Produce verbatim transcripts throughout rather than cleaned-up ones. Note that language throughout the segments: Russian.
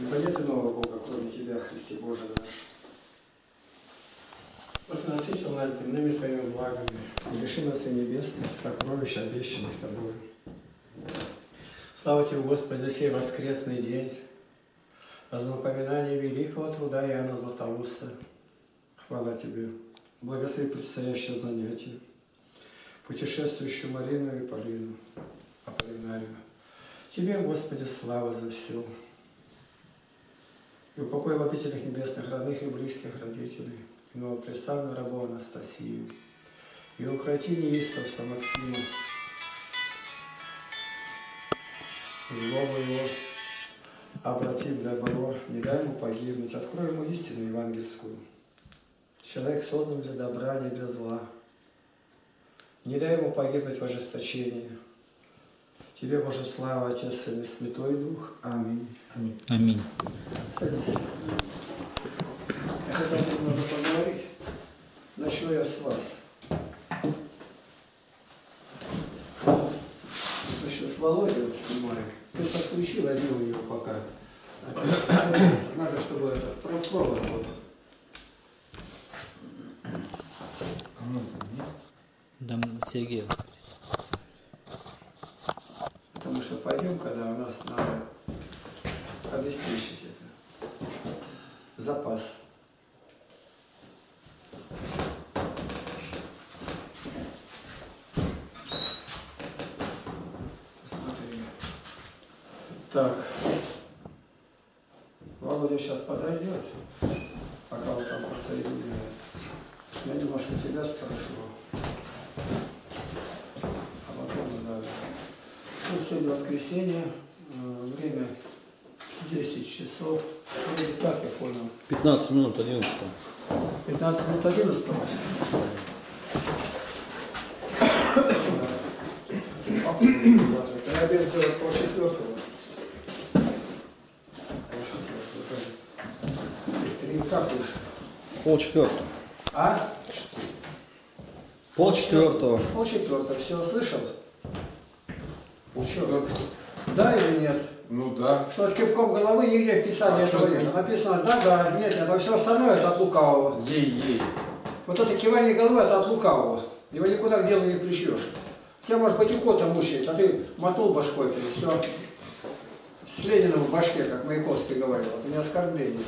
Непонятен нового Бога, кроме Тебя, Христе Боже наш. Возносись у нас земными Твоими благами, лиши нас и небесных сокровищ, обещанных Тобой. Слава Тебе, Господи, за сей воскресный день, вознапоминание великого труда Иоанна Златоуста. Хвала Тебе, благослови предстоящее занятие, путешествующую Марину и Полину, Аполлинарию. Тебе, Господи, слава за все. И упокой в обителях небесных родных и близких родителей, и новопрестанную рабу Анастасию. И укроти неистовство Максима, злого его, обрати в добро, не дай ему погибнуть, открой ему истину евангельскую. Человек создан для добра, не для зла. Не дай ему погибнуть в ожесточении. Тебе, Боже, слава, Отец, Сын и Святой Дух. Аминь. Аминь. Аминь. Садись. Я хотел немного поговорить. Начну я с вас. Еще с Володей вот снимаю. Ты подключи, возьми у него пока. Надо, чтобы это провод был. Да, Сергей. Потому что пойдем, когда у нас надо обеспечить это. Запас. Посмотри. Так. Володя сейчас подойдет, пока он там подсоединяет. Я немножко тебя спрошу. А потом дальше. Ну, сегодня воскресенье, время десять часов. Вроде так, я понял. пятнадцать минут одиннадцатого. пятнадцать минут одиннадцатого. Я обед делаю по четвертому. Три, как уж? Пол четвертого. А? Пол четвертого. Пол четвертого. Все слышал? Пол четвертого. Да или нет? Ну да. Что от кипком головы нигде в Писании человека. Написано да, да, нет, нет. А все остальное это от лукавого. Ей-ей. Вот это кивание головы это от лукавого. Его никуда к делу не причешь. Тебя, может быть, и кота мучает, а ты мотнул башкой, и все. С Лениным в башке, как Маяковский говорил. Это не оскорбление.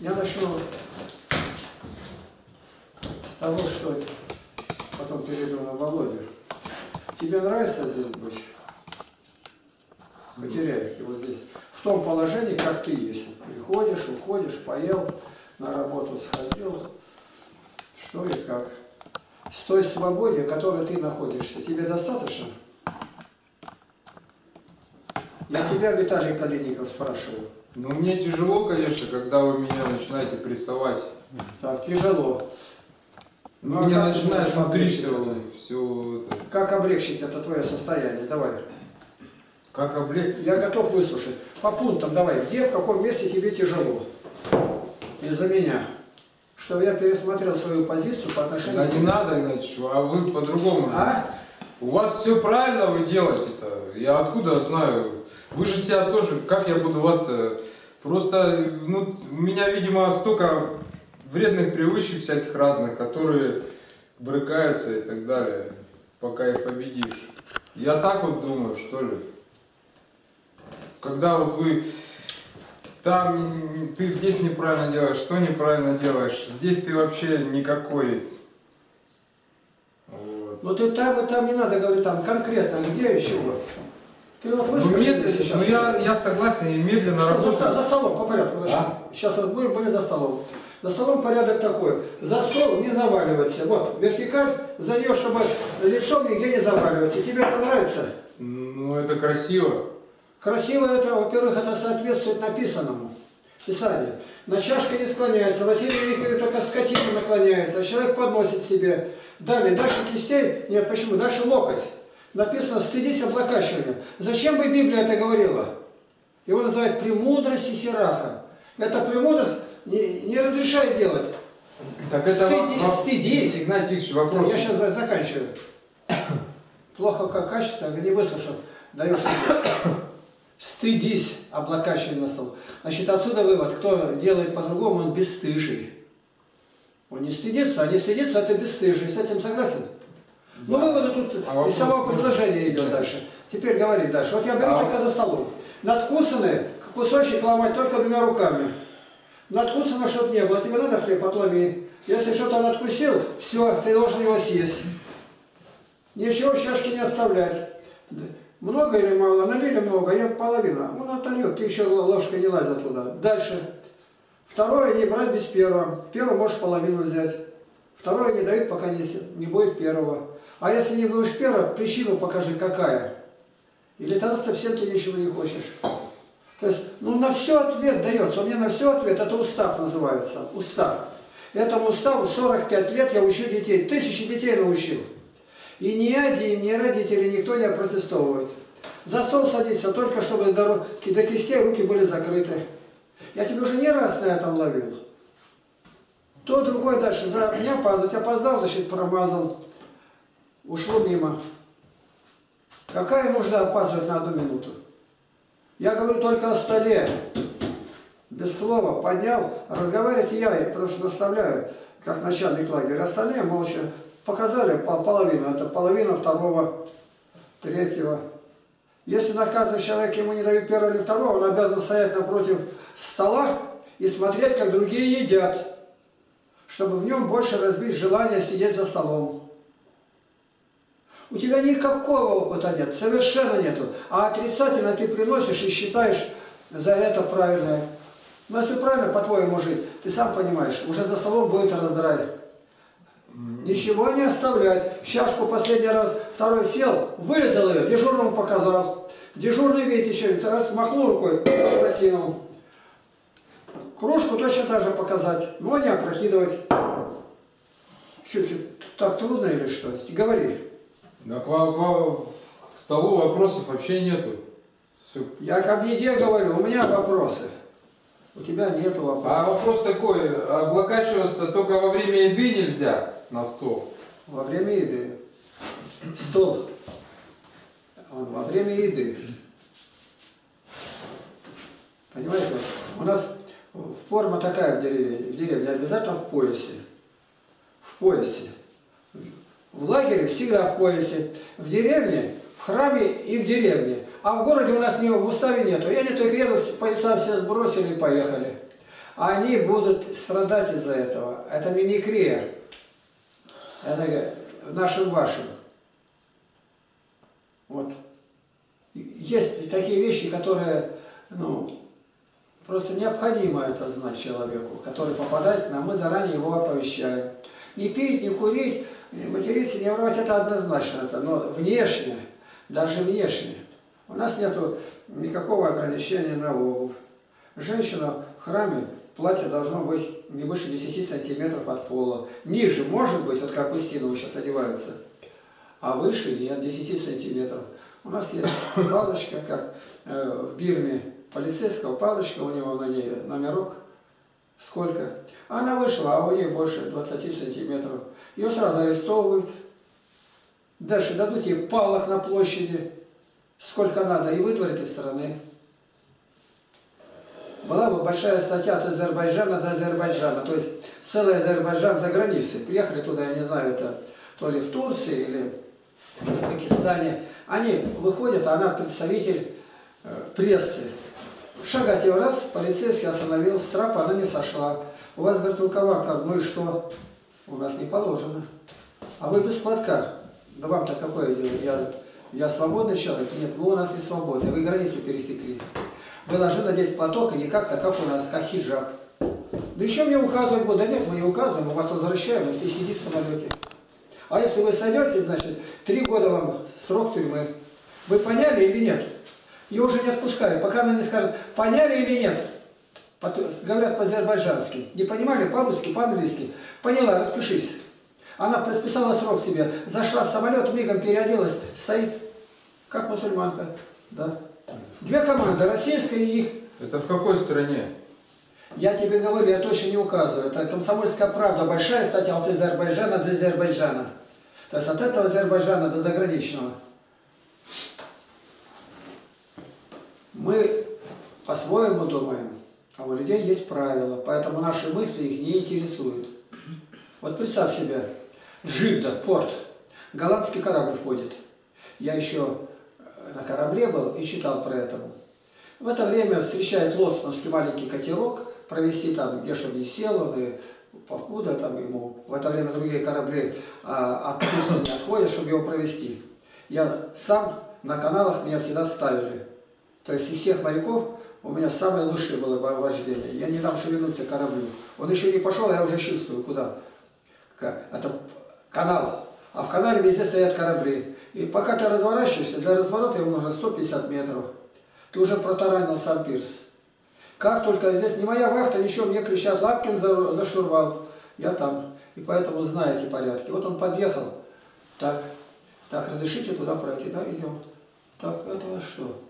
Я начну... того, что потом перейду на Володю. Тебе нравится здесь быть? Потеряй его здесь. В том положении, как ты есть. Приходишь, уходишь, поел, на работу сходил. Что и как. С той свободе, в которой ты находишься, тебе достаточно? Я тебя, Виталий Калиников, спрашиваю. Ну, мне тяжело, конечно, когда вы меня начинаете прессовать. Так, тяжело. Ну, а меня начинаешь облегчить это? Все это. Как облегчить это твое состояние? Давай. Как облегчить? Я готов выслушать. По пунктам давай. Где, в каком месте тебе тяжело? Из-за меня. Чтобы я пересмотрел свою позицию по отношению... Да не надо, иначе, а вы по-другому же. А? У вас все правильно вы делаете-то. Я откуда знаю? Вы же себя тоже... Как я буду вас-то... Просто, ну, у меня, видимо, столько... вредных привычек всяких разных, которые брыкаются и так далее, пока их победишь. Я так вот думаю, что ли. Когда вот вы там, ты здесь неправильно делаешь, что неправильно делаешь, здесь ты вообще никакой. Вот. Ну ты там и там не надо говорить, там конкретно, где еще вот. Ты вот выскажи, ну, мед... сейчас. Ну я, я согласен, и медленно работаю. За, за столом, по порядку. А? Сейчас вот мы были за столом. За столом порядок такой. За стол не заваливайся. Вот, вертикаль за нее, чтобы лицом нигде не заваливаться. Тебе это нравится? Ну, это красиво. Красиво это, во-первых, это соответствует написанному. Писание. На чашке не склоняется. Василий Викторович только скотина наклоняется. А человек подносит себе. Далее, дальше кистей. Нет, почему? Дальше локоть. Написано, стыдись облокачивания. Зачем бы Библия это говорила? Его называют премудрость и сираха. Это премудрость... Не, не разрешай делать. Так это Стыди, вопрос, стыдись, Игнатьич, вопрос. Я сейчас заканчиваю. Плохо как качество, не выслушал. Даешь. Стыдись, облокачивай на стол. Значит, отсюда вывод. Кто делает по-другому, он бесстыжий. Он не стыдится, а не стыдится, а ты бесстыжий. С этим согласен? Да. Ну, выводы тут а из самого предложения идет дальше. Теперь говори дальше. Вот я беру а. только за столом. Надкусанное, кусочек ломать только двумя руками. Надкусано, чтобы не было. Тебе надо хлеб, отломи. Если что-то надкусил, все, ты должен его съесть. Ничего в чашке не оставлять. Много или мало? Налили много, я половина. Он отольет, ты еще ложкой не лазь туда. Дальше. Второе не брать без первого. Первый можешь половину взять. Второе не дают, пока не, не будет первого. А если не будешь первого, причину покажи, какая. Или тогда совсем ты ничего не хочешь. То есть, ну на все ответ дается. У меня на все ответ, это устав называется. Устав. Этому уставу сорок пять лет я учу детей. Тысячи детей научил. И ни один, ни родители, никто не опротестовывает. За стол садится только, чтобы до кистей руки были закрыты. Я тебе уже не раз на этом ловил. То, другой дальше. За меня опаздывать. Опоздал, значит, промазал. Ушло мимо. Какая нужда опаздывать на одну минуту? Я говорю только о столе. Без слова. Поднял. Разговаривать я, потому что наставляю, как начальник лагеря. Остальные молча. Показали половину, это половина второго, третьего. Если наказанный человек, ему не дают первого или второго, он обязан стоять напротив стола и смотреть, как другие едят, чтобы в нем больше разбить желание сидеть за столом. У тебя никакого опыта нет, совершенно нету, а отрицательно ты приносишь и считаешь за это правильное. У нас все правильно по-твоему жить, ты сам понимаешь, уже за столом будет раздрай. Ничего не оставлять. Чашку последний раз, второй сел, вырезал ее, дежурному показал. Дежурный видит еще, раз махнул рукой, опрокинул. Кружку точно так же показать, но не опрокидывать. Чуть-чуть, так трудно или что? Говори. Да к, к, к столу вопросов вообще нету. Все. Я как еде говорю, у меня вопросы. У тебя нету вопросов. А вопрос такой, облокачиваться только во время еды нельзя на стол. Во время еды. Стол. Во время еды. Понимаете? У нас форма такая в деревне. В деревне обязательно в поясе. В поясе. В лагере всегда в поясе. В деревне, в храме и в деревне. А в городе у нас не, в уставе нету. И они только едут, пояса все сбросили и поехали. А они будут страдать из-за этого. Это мимикрия. Это нашим-вашим. Вот. Есть такие вещи, которые, ну, просто необходимо это знать человеку, который попадает к нам, мы заранее его оповещаем. Не пить, не курить, не материться, не врать, это однозначно. Это, но внешне, даже внешне. У нас нет никакого ограничения налогов. Женщина в храме, платье должно быть не выше десяти сантиметров от пола. Ниже может быть, вот как у стену сейчас одеваются, а выше нет, десяти сантиметров. У нас есть палочка, как э, в Бирме полицейского, палочка, у него на ней номерок. Сколько? Она вышла, а у нее больше двадцати сантиметров. Ее сразу арестовывают. Дальше дадут ей палок на площади. Сколько надо, и вытворят из страны. Была бы большая статья от Азербайджана до Азербайджана. То есть целый Азербайджан за границей. Приехали туда, я не знаю, это то ли в Турции, или в Пакистане. Они выходят, а она представитель прессы. Шагать его раз, полицейский остановил, с трапа она не сошла. У вас, говорит, рукава, ну и что? У нас не положено. А вы без платка. Да вам-то какое дело? Я... Я свободный человек? Нет, вы у нас не свободны. Вы границу пересекли. Вы должны надеть платок, и не как-то, как у нас, как хиджаб. Да еще мне указывать будут. Да нет, мы не указываем, мы вас возвращаем, если сидите в самолете. А если вы сойдете, значит, три года вам срок тюрьмы. Вы поняли или нет? Ее уже не отпускают, пока она не скажет, поняли или нет. Потом, говорят по-азербайджански. Не понимали? По-русски, по-английски. Поняла, распишись. Она подписала срок себе, зашла в самолет, мигом переоделась, стоит, как мусульманка, да. Две команды, российская и их. Это в какой стране? Я тебе говорю, я точно не указываю. Это «Комсомольская правда», большая статья от Азербайджана до Азербайджана. То есть от этого Азербайджана до заграничного. Мы по-своему думаем, а у людей есть правила, поэтому наши мысли их не интересуют. Вот представь себе, Джидда, порт, голландский корабль входит. Я еще на корабле был и читал про это. В это время встречает лоцманский маленький катерок, провести там, где чтобы не сел он, и покуда там ему. В это время другие корабли а, от курса не отходят, чтобы его провести. Я сам на каналах меня всегда ставили. То есть из всех моряков у меня самое лучшее было вождение. Я не дам шевельнуться кораблю. Он еще не пошел, а я уже чувствую, куда. Это канал. А в канале везде стоят корабли. И пока ты разворачиваешься, для разворота ему нужно сто пятьдесят метров. Ты уже протаранил сам пирс. Как только здесь не моя вахта, ничего, мне кричат, Лапкин за, за штурвал. Я там. И поэтому знаете порядки. Вот он подъехал. Так, так, разрешите туда пройти, да, идем. Так, это что?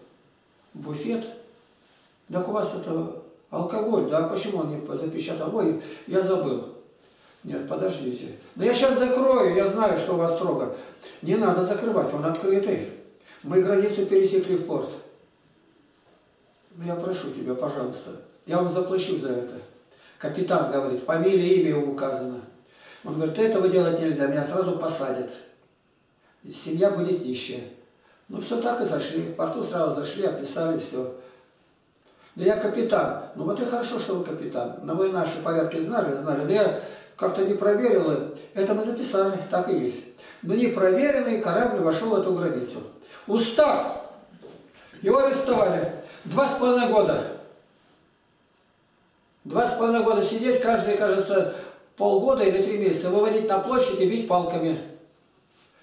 Буфет? Так у вас это алкоголь, да, почему он не запечатал? Ой, я забыл. Нет, подождите. Да я сейчас закрою, я знаю, что у вас строго. Не надо закрывать, он открытый. Мы границу пересекли в порт. Я прошу тебя, пожалуйста, я вам заплачу за это. Капитан говорит, фамилия, имя ему указано. Он говорит, этого делать нельзя, меня сразу посадят. Семья будет нищая. Ну все так и зашли, в порту сразу зашли, описали все. Да я капитан. Ну вот и хорошо, что вы капитан. Но вы наши порядки знали, знали. Да я как-то не проверил, это мы записали, так и есть. Но непроверенный корабль вошел в эту границу. Устав! Его арестовали. Два с половиной года. Два с половиной года сидеть, каждый, кажется, полгода или три месяца, выводить на площадь и бить палками.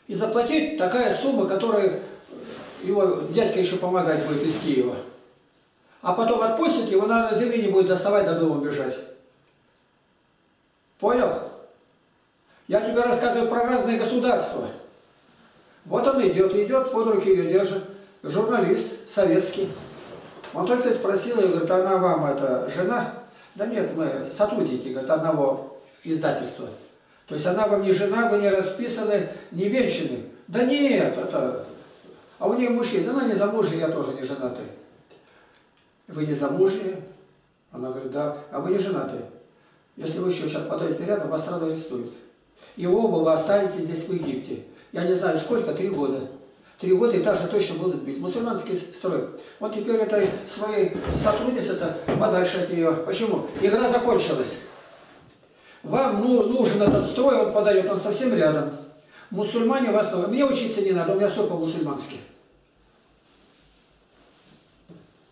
И заплатить такая сумма, которая его дядька еще помогать будет из Киева. А потом отпустит, его, наверное, земли не будет доставать, до дома бежать. Понял? Я тебе рассказываю про разные государства. Вот он идет, идет, под руки ее держит. Журналист советский. Он только спросил ее, говорит, она вам, это, жена? Да нет, мы сотрудники, говорит, одного издательства. То есть она вам не жена, вы не расписаны, не венчаны. Да нет, это... А у нее мужчина, она не замужняя, я тоже не женатый. Вы не замужние? Она говорит, да. А вы не женаты? Если вы еще сейчас подаете рядом, вас сразу арестуют. И оба вы останетесь здесь в Египте. Я не знаю сколько, три года. Три года и также точно будут бить. Мусульманский строй. Вот теперь этой своей сотруднице это подальше от нее. Почему? Игра закончилась. Вам ну, нужен этот строй, он подает, он совсем рядом. Мусульмане вас... Мне учиться не надо, у меня все по-мусульмански.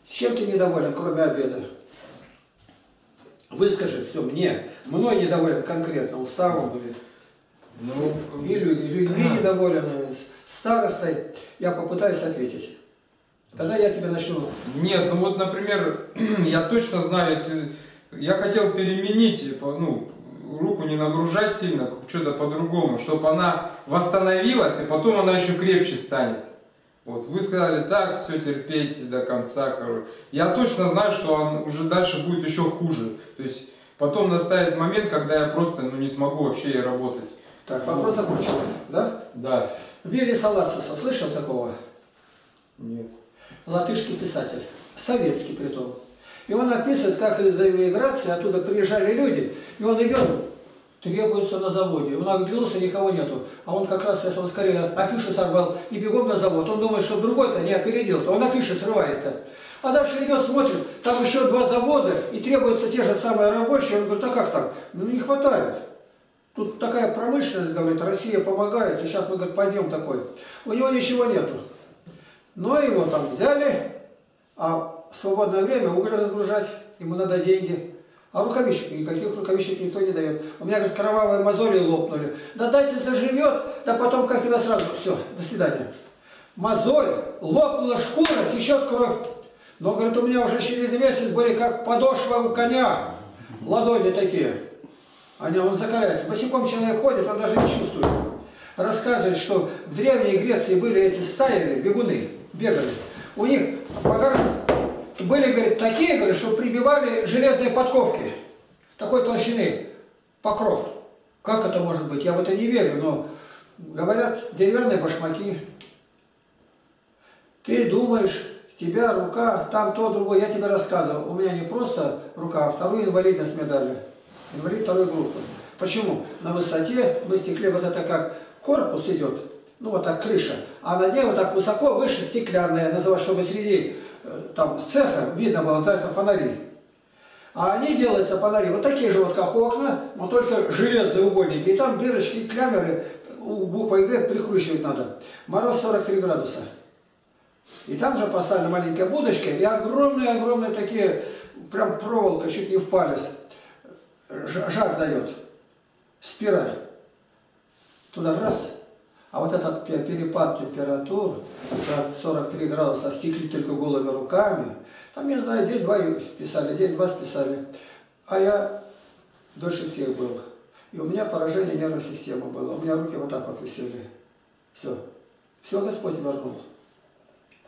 С чем ты недоволен, кроме обеда? Выскажи все мне. Мной недоволен конкретно, уставом или ну, и людьми недоволен, старостой. Я попытаюсь ответить. Тогда я тебе начну. Нет, ну вот, например, я точно знаю, если я хотел переменить, ну, руку не нагружать сильно, что-то по-другому, чтобы она восстановилась, и потом она еще крепче станет. Вот, вы сказали, так, все, терпейте до конца, короче. Я точно знаю, что он уже дальше будет еще хуже. То есть, потом настанет момент, когда я просто, ну, не смогу вообще и работать. Так, вопрос закончен, да? Да. Вели Саласаса, слышал такого? Нет. Латышский писатель, советский притом. И он описывает, как из-за иммиграции оттуда приезжали люди, и он идет, требуется на заводе. Он оглянулся, никого нету. А он как раз, если он скорее афишу сорвал и бегом на завод. Он думает, что другой-то не опередил-то. Он афиши срывает-то. А дальше идет, смотрит, там еще два завода, и требуются те же самые рабочие. Он говорит, а как так? Ну не хватает. Тут такая промышленность, говорит, Россия помогает, и сейчас мы, говорит, пойдем такой. У него ничего нету. Но его там взяли, а в свободное время уголь разгружать, ему надо деньги. А рукавичек, никаких рукавичек никто не дает. У меня, говорит, кровавые мозоли лопнули. Да дайте заживет, да потом как тебя сразу. Все, до свидания. Мозоль, лопнула шкура, течет кровь. Но, говорит, у меня уже через месяц были как подошва у коня. Ладони такие. Они, он закаляется. Босиком человек ходит, он даже не чувствует. Рассказывает, что в Древней Греции были эти стаи, бегуны, бегали. У них по горам были, говорит, такие, говорит, что прибивали железные подковки такой толщины, покров. Как это может быть? Я в это не верю, но говорят, деревянные башмаки. Ты думаешь, тебя рука, там то, другое. Я тебе рассказывал, у меня не просто рука, а вторую инвалидность мне дали. Инвалид второй группы. Почему? На высоте мы стекле, вот это как корпус идет, ну вот так крыша, а на ней вот так высоко, выше стеклянная, называют, чтобы среди там цеха видно было, называется, фонари. А они делаются фонари вот такие же, вот как окна, но только железные угольники. И там дырочки, клямеры, буквой Г прикручивать надо. Мороз сорок три градуса. И там же поставлена маленькая будочка и огромные-огромные такие, прям проволока, чуть не в палец. Жар дает. Спираль. Туда раз. А вот этот перепад температур, сорок три градуса, стекли только голыми руками. Там, я не знаю, день-два списали, день-два списали. А я дольше всех был. И у меня поражение нервной системы было. У меня руки вот так вот висели. Все. Все Господь вернул.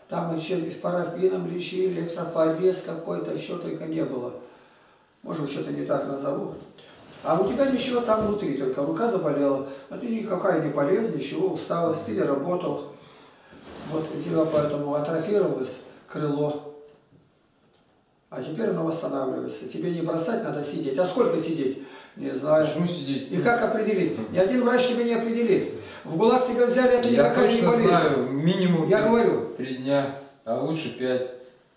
Там еще с парафином лечили, электрофорез какой-то, еще только не было. Может быть, что-то не так назову. А у тебя ничего там внутри, только рука заболела. А ты никакая не болезнь, ничего, усталость, ты не работал. Вот у тебя поэтому атрофировалось крыло. А теперь оно восстанавливается. Тебе не бросать, надо сидеть. А сколько сидеть? Не знаю. Почему сидеть? И как определить? Ни один врач тебя не определит. В ГУЛАГ тебя взяли, это я никакая не болезнь. Я знаю, минимум я три, говорю. три дня, а лучше пять.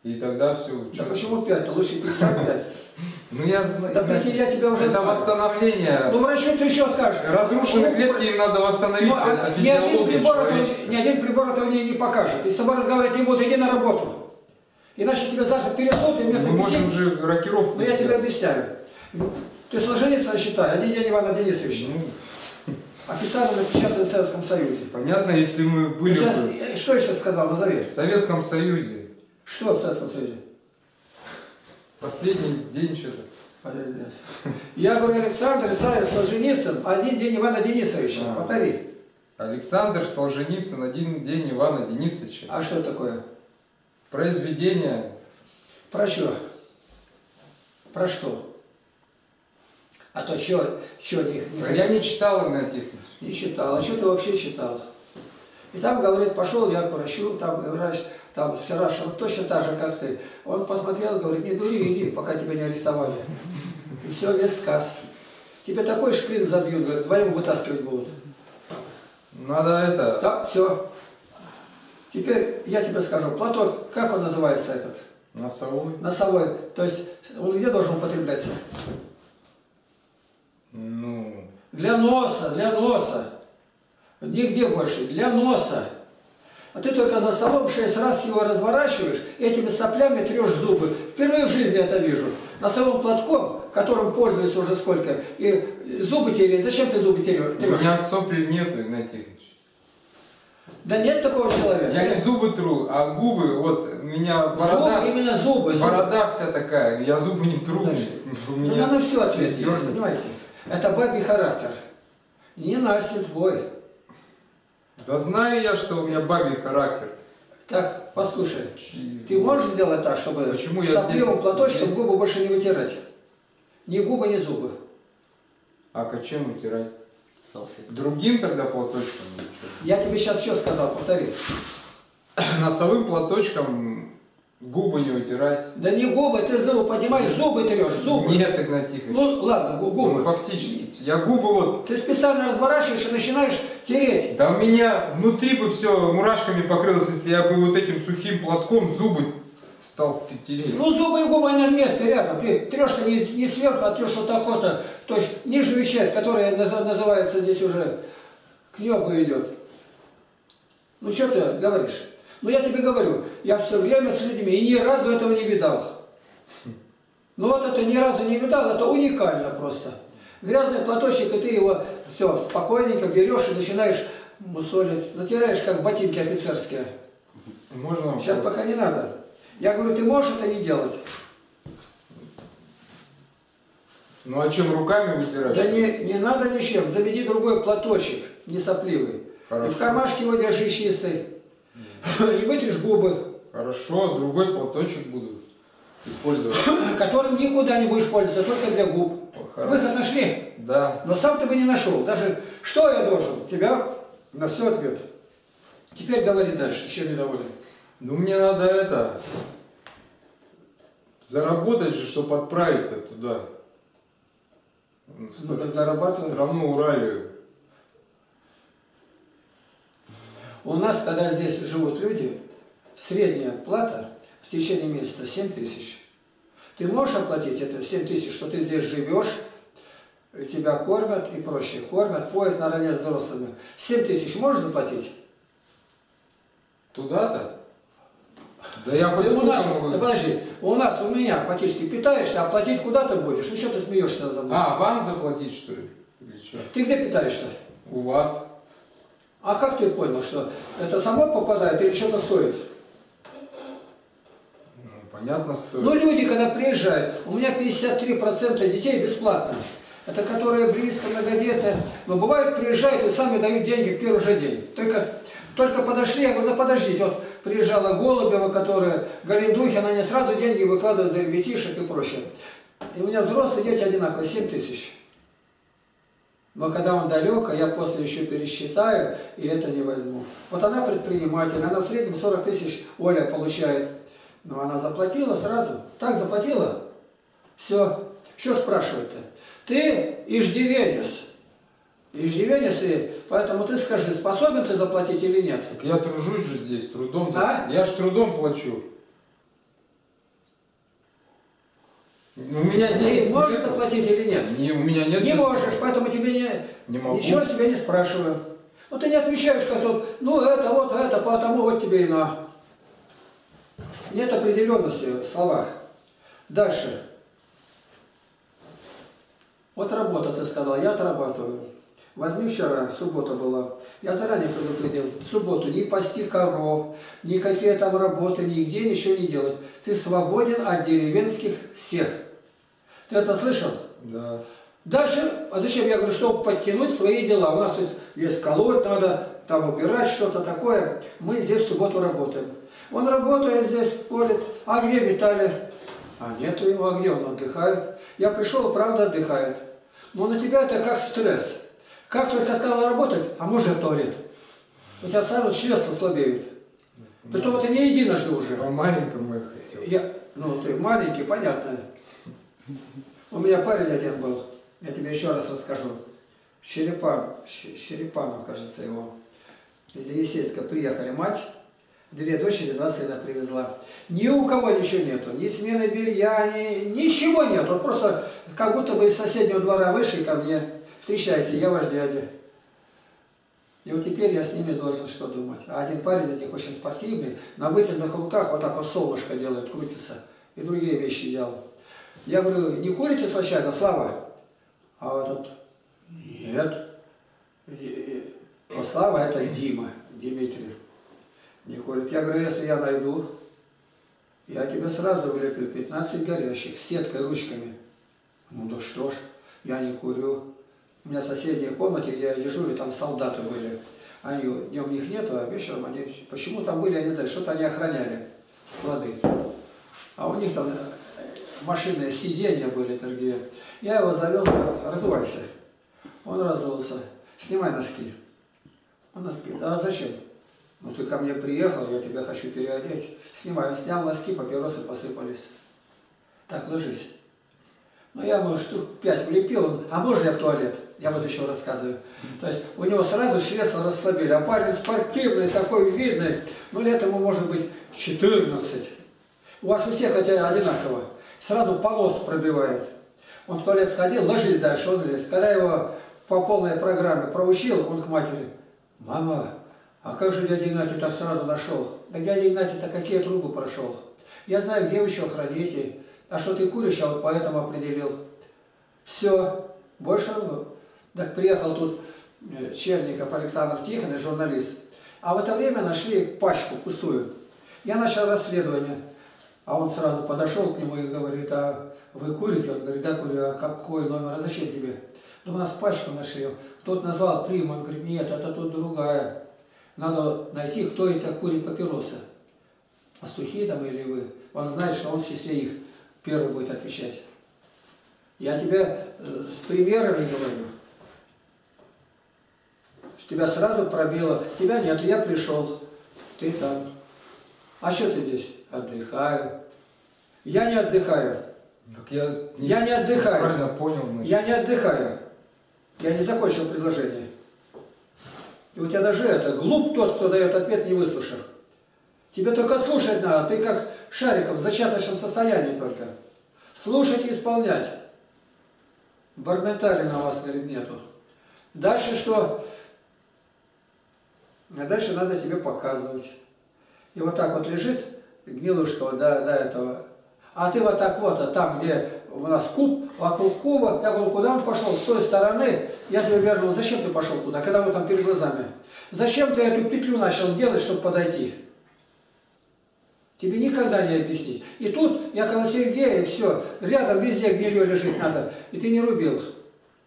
И тогда все. Да почему пять-то? Лучше пятьдесят пять. Ну я знаю. Да, я тебя уже это знаю. Восстановление. Ну врачу ты еще скажешь. Разрушены ну, клетки, им надо восстановиться. Ну, ни, один прибор этого, ни один прибор этого мне не покажет. И с тобой разговаривать не буду, иди на работу. Иначе тебя завтра пересут и вместо Мы пяти... можем же рокировку. Ну я тебе объясняю. Ты Солженицына считай, один день Ивана Денисовича. Ну. Официально напечатан в Советском Союзе. Понятно, если мы были... Сейчас, бы... Что еще сказал, назови. В Советском Союзе. Что в Советском Союзе? Последний день что-то. Я говорю, Александр Исаевич Солженицын, один день Ивана Денисовича. А. Повтори. Александр Солженицын, один день Ивана Денисовича. А что такое? Произведение. Про что? Про что? А то что, что не, не я не читал Игнатьич. Не читал. А что ты вообще читал? И там, говорит, пошел я к врачу, там врач, там вчера шел точно так же, как ты. Он посмотрел, говорит, не дури, иди, пока тебя не арестовали. И все, весь сказ. Тебе такой шприц забьют, говорит, вдвоем вытаскивать будут. Надо это... Так, все. Теперь я тебе скажу, платок, как он называется этот? Носовой. Носовой. То есть он где должен употребляться? Ну... Для носа, для носа. Нигде больше. Для носа. А ты только за столом шесть раз его разворачиваешь, этими соплями трешь зубы. Впервые в жизни это вижу. Носовым платком, которым пользуется уже сколько, и зубы теряешь. Зачем ты зубы терешь? У меня сопли нету, Игнатьич. Да нет такого человека. Я не зубы тру, а губы, вот, у меня борода... Зубы, именно зубы. Борода зубы. Вся такая, я зубы не тру. Значит, у меня ну, на все ответ есть, понимаете? Это бабий характер. Не Настя твой. Да знаю я, что у меня бабий характер. Так, послушай, Чего? Ты можешь сделать так, чтобы Почему соплевым платочком здесь? Губы больше не вытирать? Ни губы, ни зубы. А чем вытирать? Салфетка. Другим тогда платочком? Я тебе сейчас что сказал, повтори. Носовым платочком губы не вытирать. Да не губы, ты зубы поднимаешь, зубы трешь, зубы. Нет, Игнатьич. Ну ладно, губы. Ну, фактически. Я губы вот... Ты специально разворачиваешь и начинаешь тереть. Да у меня внутри бы все мурашками покрылось, если я бы вот этим сухим платком зубы стал тереть. Ну зубы и губы, они вместе рядом. Ты трешься не, не сверху, а трешь вот так вот. То есть нижнюю часть, которая называется здесь уже, к небу идет. Ну что ты говоришь? Ну я тебе говорю, я все время с людьми и ни разу этого не видал. Ну вот это ни разу не видал, это уникально просто. Грязный платочек, и ты его все спокойненько берешь и начинаешь мусолить. Натираешь, как ботинки офицерские. Можно сейчас вопрос? Пока не надо. Я говорю, ты можешь это не делать? Ну а чем руками вытираешь? Да не, не надо ничем. Заведи другой платочек, не сопливый. Хорошо. И в кармашке его держи чистый. И вытришь губы. Хорошо, другой платочек буду использовать. Которым никуда не будешь пользоваться, только для губ. Хорошо. Выход нашли? Да. Но сам ты бы не нашел. Даже что я должен? Тебя на все ответ. Теперь говори дальше, еще недоволен. Ну мне надо это, заработать же, чтобы отправить-то туда. Ну, в так зарабатывать. В страну Уралию. У нас, когда здесь живут люди, средняя плата в течение месяца семь тысяч. Ты можешь оплатить это семь тысяч, что ты здесь живешь, тебя кормят и прочее, кормят, поют наравне с взрослыми. семь тысяч можешь заплатить? Туда-то? Да я под сколько могу? Да подожди, у нас, у меня фактически питаешься, а платить куда ты будешь? Ну что ты смеешься надо мной? А, вам заплатить что ли? Или что? Ты где питаешься? У вас. А как ты понял, что это само попадает или что-то стоит? Ну, понятно, стоит. Ну, люди, когда приезжают, у меня пятьдесят три процента детей бесплатно. Это которые близко, многодетные. Но бывают, приезжают и сами дают деньги в первый же день. Только, только подошли, я говорю, да подождите. Вот приезжала Голубева, которая, Галиндухин, они сразу деньги выкладывают за ребятишек и прочее. И у меня взрослые дети одинаковые, семь тысяч. Но когда он далеко, я после еще пересчитаю и это не возьму. Вот она предприниматель, она в среднем сорок тысяч Оля получает. Но она заплатила сразу. Так заплатила? Все. Что спрашивают-то? Ты иждивенец. Иждивенец, и поэтому ты скажи, способен ты заплатить или нет? Так я тружусь же здесь, трудом. А? Я ж трудом плачу. У меня денег. Ты можешь заплатить или нет? Не, у меня нет. Не можешь, поэтому тебе не, не могу. Ничего себя не спрашиваю. Вот ты не отвечаешь, как вот, ну это вот, это, потому вот тебе и на. Нет определенности в словах. Дальше. Вот работа, ты сказал, я отрабатываю. Возьми вчера, суббота была. Я заранее предупредил, в субботу не пасти коров, никакие там работы, нигде ничего не делать. Ты свободен от деревенских всех. Ты это слышал? Да. Дальше, а зачем? Я говорю, чтобы подтянуть свои дела. У нас тут есть колоть, надо там убирать, что-то такое. Мы здесь в субботу работаем. Он работает здесь, поле. А где Виталий? А нету его, а где он отдыхает? Я пришел, правда отдыхает. Но на тебя это как стресс. Как только стало работать, а муж в туалет. У тебя сразу чресло слабеет. Притом это не единожды уже. По маленькому я хотел. Я, ну ты маленький, понятно. У меня парень один был. Я тебе еще раз расскажу. Черепан, Черепанов, кажется, его. Из Енисейска приехали мать. Две дочери, два сына привезла. Ни у кого ничего нету. Ни смены белья, ни, ничего нет. Вот просто как будто бы из соседнего двора вышли ко мне. Встречайте, я ваш дядя. И вот теперь я с ними должен что думать. А один парень из них очень спортивный. На вытянутых руках вот так вот солнышко делает, крутится. И другие вещи делал. Я говорю, не курите случайно, Слава? А вот этот, нет. Но Слава это Дима, Дмитрий. Не курит. Я говорю, если я найду, я тебе сразу влеплю пятнадцать горящих с сеткой, ручками. Ну да что ж, я не курю. У меня в соседней комнате, где я дежурю, там солдаты были. Они, днем их нету, а вечером они... Почему там были, я не знаю, что-то они охраняли склады. А у них там машины, сиденья были другие. Я его завел, разувайся. Он разулся. Снимай носки. Он носки. А зачем? Ну ты ко мне приехал, я тебя хочу переодеть. Снимаю, снял носки, папиросы посыпались. Так, ложись. Ну я ему штук пять влепил, он, а можно я в туалет? Я вот еще рассказываю. То есть у него сразу чресла расслабили. А парень спортивный, такой видный, ну лет ему может быть четырнадцать. У вас у всех хотя одинаково. Сразу полос пробивает. Он в туалет сходил, ложись дальше, он лез. Когда его по полной программе проучил, он к матери. Мама, а как же дядя Игнатьич так сразу нашел? Да дядя Игнатьич-то какие трубы прошел? Я знаю, где вы еще храните. А что ты куришь, а вот поэтому определил. Все. Больше он был. Так приехал тут Черников Александр Тихонов, журналист. А в это время нашли пачку пустую. Я начал расследование. А он сразу подошел к нему и говорит, а вы курите? Он говорит, да курю, а какой номер, а зачем тебе? Ну у нас пачку нашли. Тот назвал прим, он говорит, нет, это тут другая. Надо найти, кто это курит папиросы. Пастухи там или вы. Он знает, что он в числе их первый будет отвечать. Я тебе с примерами говорю. Тебя сразу пробило. Тебя нет, я пришел. Ты там. а что ты здесь? Отдыхаю. Я не отдыхаю. Так я, не, я не отдыхаю. Правильно понял. Значит. Я не отдыхаю. Я не закончил предложение. И у тебя даже это, глуп тот, кто дает ответ, не выслушав. Тебе только слушать надо, ты как шариком в зачаточном состоянии только. Слушать и исполнять. Барментария на вас, говорит, нету. Дальше что? А дальше надо тебе показывать. И вот так вот лежит Гнилушкова до, до этого. А ты вот так вот, а там, где у нас куб, вокруг куба, я говорю, куда он пошел? С той стороны. Я тебе вернул, зачем ты пошел туда, когда мы там перед глазами? Зачем ты эту петлю начал делать, чтобы подойти? Тебе никогда не объяснить. И тут, я когда Сергея, все, рядом везде гнилье лежит надо, и ты не рубил.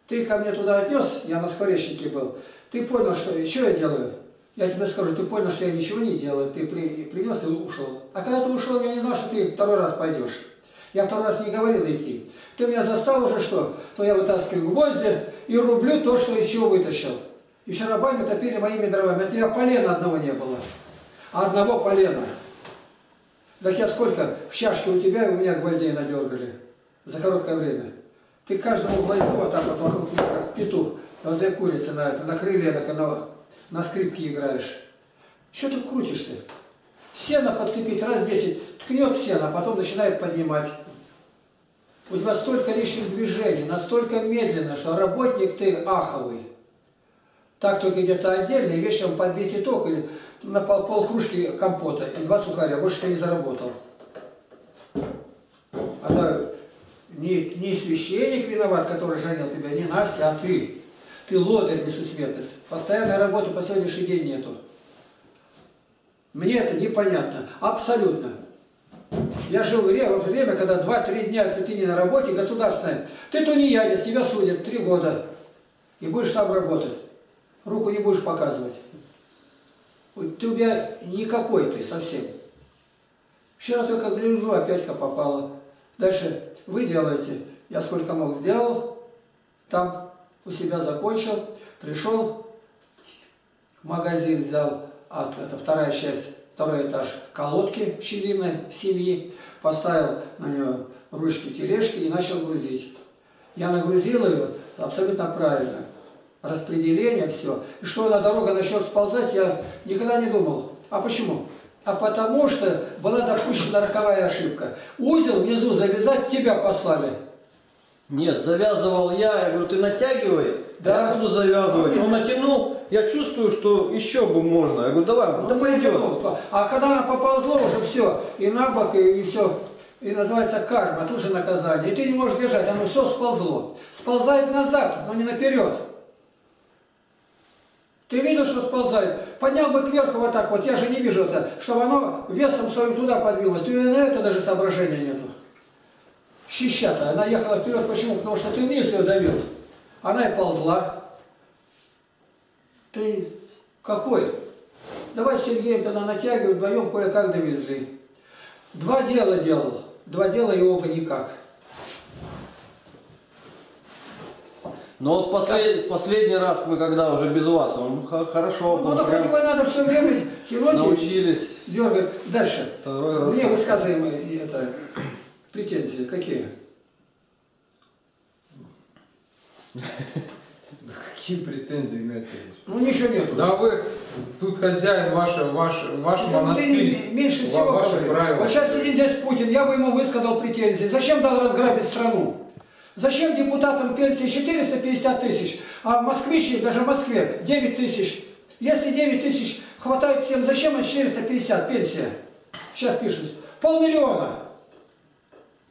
Ты ко мне туда отнес, я на скворечнике был, ты понял, что, что я делаю? Я тебе скажу, ты понял, что я ничего не делаю, ты при, принес, ты ушел. А когда ты ушел, я не знал, что ты второй раз пойдешь. Я второй раз не говорил идти. Ты меня застал уже что? То я вытаскиваю гвозди и рублю то, что из чего вытащил. И вчера баню топили моими дровами. От тебя полена одного не было. А одного полена. Так я сколько в чашке у тебя и у меня гвоздей надергали за короткое время. Ты каждому гвоздю вот так вот вокруг тебя, как петух, возле курицы на, на крылья, на канавах. На скрипке играешь. Что ты крутишься? Сено подцепить, раз десять, ткнет сено, а потом начинает поднимать. У тебя столько лишних движений, настолько медленно, что работник ты аховый. Так только где-то отдельно, и вечером подбить итог, и на пол, пол кружки компота, и два сухаря, больше ты не заработал. А то не, не священник виноват, который женил тебя, не Настя, а ты. Ты лодырь несусветность. Постоянной работы по сегодняшний день нету. Мне это непонятно. Абсолютно. Я жил в время, когда два-три дня, если ты не на работе, государственная, ты тунеядец, тебя судят три года. И будешь там работать. Руку не будешь показывать. Ты у меня никакой ты совсем. Вчера только гляжу, опять-ка попало. Дальше вы делаете. Я сколько мог сделал. Там... У себя закончил, пришел, магазин взял, от, это вторая часть, второй этаж колодки пчелиной семьи, поставил на нее ручки, тележки и начал грузить. Я нагрузил ее абсолютно правильно, распределение, все. И что на дорога начнет сползать, я никогда не думал. А почему? А потому что была допущена роковая ошибка. Узел внизу завязать, тебя послали. Нет, завязывал я, я говорю, ты натягивай, да. Я буду завязывать. Он натянул, я чувствую, что еще бы можно. Я говорю, давай, ну, да пойдем. А когда она поползла, уже все, и на бок, и, и все, и называется карма, тут же наказание. И ты не можешь держать, оно все сползло. Сползает назад, но не наперед. Ты видел, что сползает? Поднял бы кверху вот так вот, я же не вижу это, чтобы оно весом своим туда подвинулось. И на это даже соображения нету. Щища-то, она ехала вперед. Почему? Потому что ты вниз ее давил. Она и ползла. Ты какой? Давай с Сергеем тогда натягивать, вдвоем кое-как довезли. Два дела делал. Два дела и оба никак. Ну вот послед... последний раз мы когда уже без вас, он хорошо... Ну так прям... надо все время кинуть. Научились. Дергать. Дальше. Второй раз. Мне высказываемые это... Претензии какие? Какие претензии, Игнатьич? Ну ничего нет. Да вы тут хозяин ваш, ваш, ваш монастырь. Меньше всего говорит. Вот сейчас сидит здесь Путин, я бы ему высказал претензии. Зачем дал разграбить страну? Зачем депутатам пенсии четыреста пятьдесят тысяч, а москвичи, даже в Москве, девять тысяч? Если девять тысяч хватает всем, зачем четыреста пятьдесят пенсия? Сейчас пишут. Полмиллиона.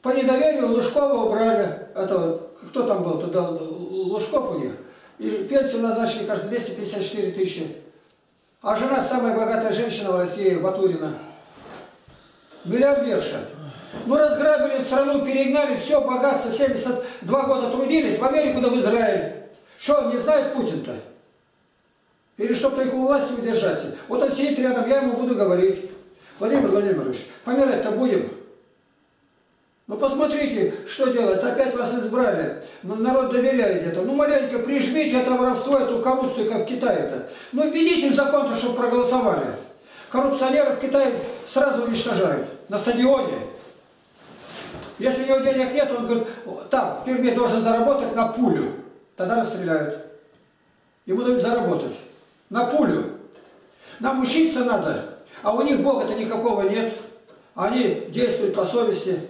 По недоверию Лужкова убрали, это вот, кто там был, тогда Лужков у них, и пенсию назначили, кажется, двести пятьдесят четыре тысячи. А жена самая богатая женщина в России, Батурина, миллиардерша. Ну разграбили страну, перегнали все богатство, семьдесят два года трудились, в Америку да в Израиль. Что, он не знает Путин-то? Или чтобы только у власти удержаться? Вот он сидит рядом, я ему буду говорить. Владимир Владимирович, помирать-то будем? Ну посмотрите, что делать, опять вас избрали, народ доверяет это. Ну маленько прижмите это воровство, эту коррупцию, как в Китае-то. Ну введите в закон-то, чтобы проголосовали. коррупционеров в Китае сразу уничтожают на стадионе. Если у него денег нет, он говорит, там, в тюрьме должен заработать на пулю. Тогда расстреляют. Ему дают заработать. На пулю. Нам учиться надо, а у них Бога-то никакого нет. Они действуют по совести.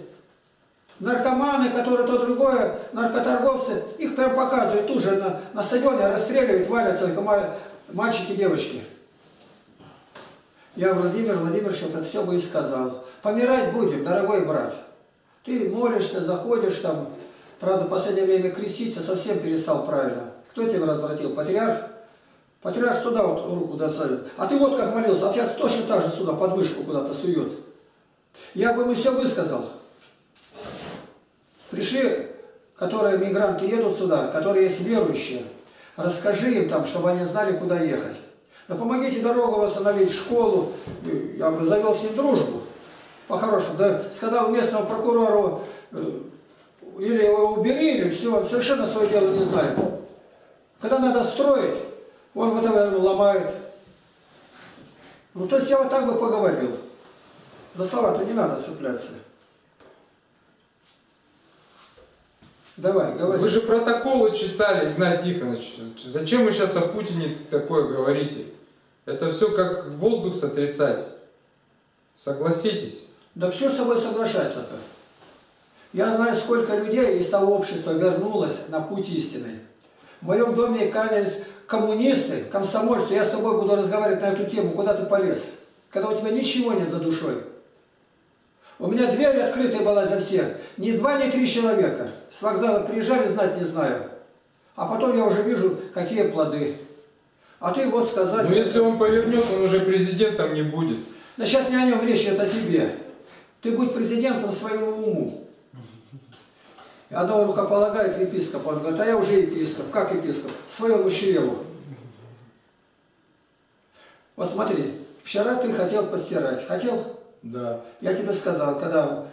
Наркоманы, которые то другое, наркоторговцы, их прям показывают тут же на, на стадионе, расстреливают, валятся мальчики и девочки. Я Владимир Владимирович вот это все бы и сказал. Помирать будем, дорогой брат. Ты молишься, заходишь там. Правда, в последнее время креститься совсем перестал правильно. Кто тебя развратил? Патриарх? Патриарх сюда вот руку доставит. А ты вот как молился, а сейчас точно так же сюда подмышку куда-то сует. Я бы ему все высказал. Пришли, которые мигранты едут сюда, которые есть верующие. Расскажи им там, чтобы они знали, куда ехать. Да помогите дорогу восстановить, школу. Я бы завел с ним дружбу. По-хорошему. Да сказал местному прокурору, или его убери, или все, он совершенно свое дело не знает. Когда надо строить, он вот это ломает. Ну, то есть я вот так бы поговорил. За слова-то не надо цепляться. Давай, говори. Вы же протоколы читали, Игнатий Тихонович. Зачем вы сейчас о Путине такое говорите? Это все как воздух сотрясать. Согласитесь. Да все с тобой соглашается-то. Я знаю, сколько людей из того общества вернулось на путь истины. В моем доме каялись коммунисты, комсомольцы. Я с тобой буду разговаривать на эту тему. Куда ты полез? Когда у тебя ничего нет за душой. У меня дверь открытая была для всех. Ни два, ни три человека. С вокзала приезжали, знать не знаю. А потом я уже вижу, какие плоды. А ты вот сказать... Ну если он повернет, он уже президентом не будет. Да сейчас не о нем речь, это о тебе. Ты будь президентом своему уму. Одна рука полагает епископа, он говорит, а я уже епископ. Как епископ? Своему чреву. Вот смотри, вчера ты хотел постирать. Хотел? Да. Я тебе сказал, когда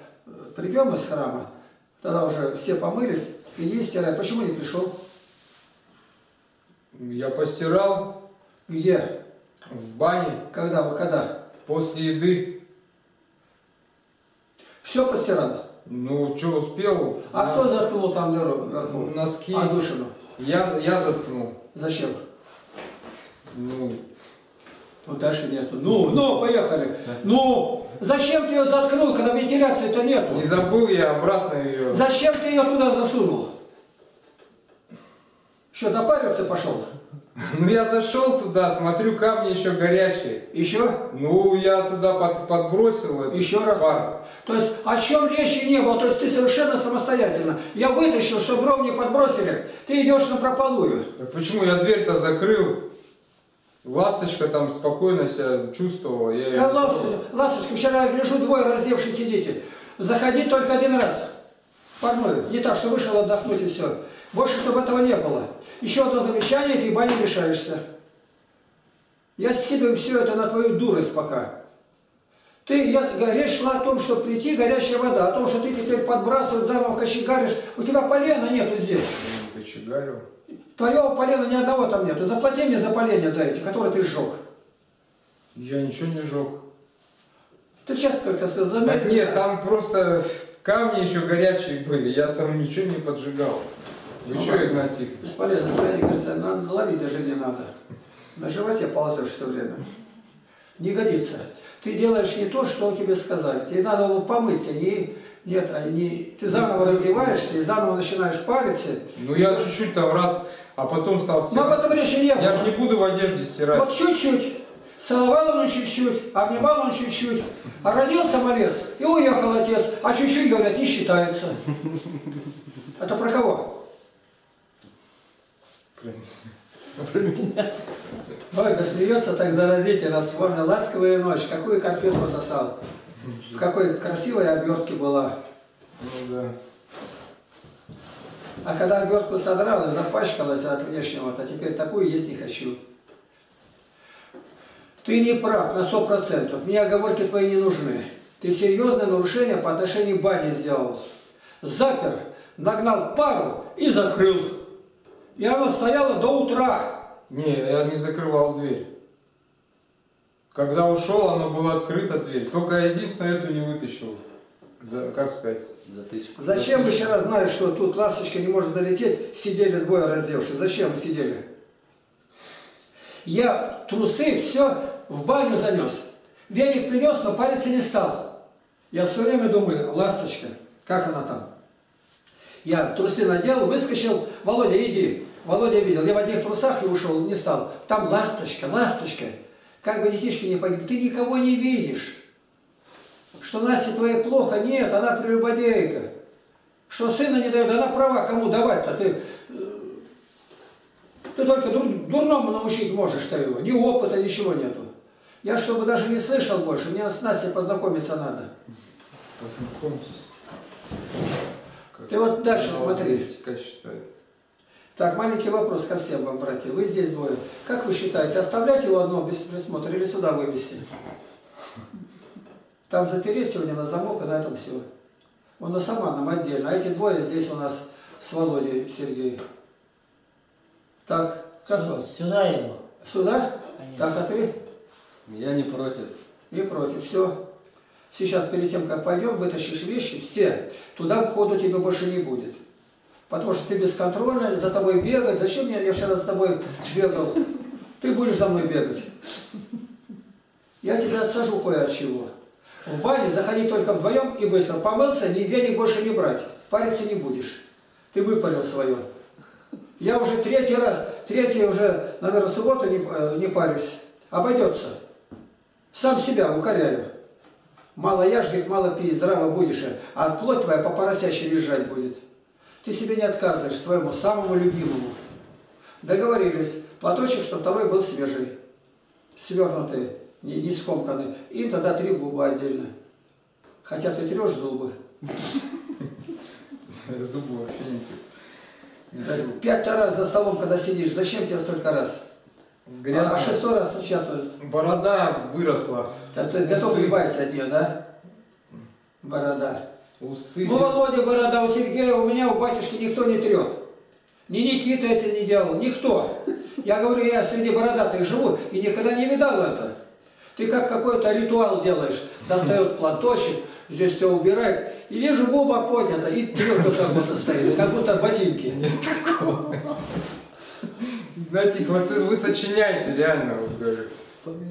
придем из храма, тогда уже все помылись, иди стирай. Почему не пришел? Я постирал. Где? В бане. Когда? Вы когда? После еды. Все постирал? Ну, что успел. А на... кто заткнул там вверху? Носки. А душину? Я, я заткнул. Зачем? Ну. Ну, дальше нету. Ну, ну, поехали. Ну, зачем ты ее заткнул, когда вентиляции-то нету? Не забыл я обратно ее. Зачем ты ее туда засунул? Что, допарился пошел? Ну, я зашел туда, смотрю, камни еще горячие. Еще? Ну, я туда под, подбросил. Еще раз. Пар. То есть, о чем речи не было. То есть, ты совершенно самостоятельно. Я вытащил, чтобы ров не подбросили. Ты идешь на прополую. Так почему я дверь-то закрыл? Ласточка там спокойно себя чувствовала. Я ласточка, ласточка, вчера я лежу, двое раздевшись сидите. Заходи только один раз. Парную. Не так, что вышел отдохнуть и все. Больше, чтобы этого не было. Еще одно замечание, ты бани лишаешься. Я скидываю все это на твою дурость пока. Ты, я, речь шла о том, что прийти горячая вода, о том, что ты теперь подбрасываешь, заново кочегаришь. У тебя полена нету здесь. Я не кочегарю. Твоего полена ни одного там нету. Заплати мне за поление за эти, которые ты сжег. Я ничего не сжег. Ты сейчас только заметил? Так нет, там просто камни еще горячие были. Я там ничего не поджигал. Вы ну, что, Игнатий? Бесполезно. Мне кажется, ловить даже не надо. На животе ползешь все время. Не годится. Ты делаешь не то, что тебе сказали. Тебе надо было помыть, а не... Нет, а не... Ты заново ну, раздеваешься и заново начинаешь париться. Ну, я чуть-чуть там раз, а потом стал стирать. Но об этом речи не было. Я же не буду в одежде стирать. Вот чуть-чуть. Целовал он чуть-чуть, обнимал он чуть-чуть. А родился малец и уехал отец. А чуть-чуть, говорят, не считается. Это про кого? Ой, да смеется так заразительно, вспомнил ласковая ночь, какую конфетку сосал, в какой красивой обертке была. Ну, да. А когда обертку содрал и запачкалась от внешнего, то теперь такую есть не хочу. Ты не прав на сто процентов, мне оговорки твои не нужны. Ты серьезное нарушение по отношению к бане сделал. Запер, нагнал пару и закрыл. И она стояла до утра. Не, я не закрывал дверь. Когда ушел, оно было открыто, дверь. Только я единственное эту не вытащил. За, как сказать? Затычку. Зачем еще раз знаю, что тут ласточка не может залететь, сидели двое раздевшие. Зачем сидели? Я трусы все в баню занес. Веник принес, но париться не стал. Я все время думаю, ласточка, как она там? Я трусы надел, выскочил, Володя, иди. Володя видел, я в одних трусах и ушел, не стал. Там ласточка, ласточка. Как бы детишки не погибли, ты никого не видишь. Что Насте твоей плохо, нет, она прелюбодейка. Что сына не дает, она права кому давать-то. Ты, ты только дур, дурному научить можешь-то его, ни опыта, ничего нету. Я, чтобы даже не слышал больше, мне с Настей познакомиться надо. Познакомьтесь. Ты вот дальше смотри. Как считает? Так, маленький вопрос ко всем вам, братья. Вы здесь двое. Как вы считаете, оставлять его одного без присмотра или сюда вывести? Там запереть сегодня на замок, и на этом все. Он на Саманом отдельно, а эти двое здесь у нас с Володей Сергеем. Так, как вас? Сюда его. Сюда? Конечно. Так, а ты? Я не против. Не против, все. Сейчас перед тем, как пойдем, вытащишь вещи, все. Туда входу тебе больше не будет. Потому что ты бесконтрольно, за тобой бегать. Зачем мне, я вчера за тобой бегал? Ты будешь за мной бегать. Я тебя отсажу кое от чего. В бане заходи только вдвоем и быстро. Помылся, ни денег больше не брать. Париться не будешь. Ты выпалил свое. Я уже третий раз, третий уже, наверное, субботу не, не парюсь. Обойдется. Сам себя укоряю. Мало яж, говорит, мало пей, здраво будешь. А плоть твоя по поросяще лежать будет. Ты себе не отказываешь своему самому любимому. Договорились. Платочек, чтобы второй был свежий. Свернутый, не, не скомканный. И тогда три губа отдельно. Хотя ты трешь зубы. Зубы вообще не. Пять раз за столом, когда сидишь, зачем тебе столько раз? А шестой раз сейчас. Борода выросла. Ты готов избавиться от нее, да? Борода. Усы. Ну, Володя борода, у Сергея, у меня, у батюшки никто не трет. Ни Никита это не делал, никто. Я говорю, я среди бородатых живу и никогда не видал это. Ты как какой-то ритуал делаешь. Достает платочек, здесь все убирает. И лежу губа поднята, и трет вот так вот состоит, как будто ботинки. Нет такого. Знаете, вот вы сочиняете, реально, вот говорю.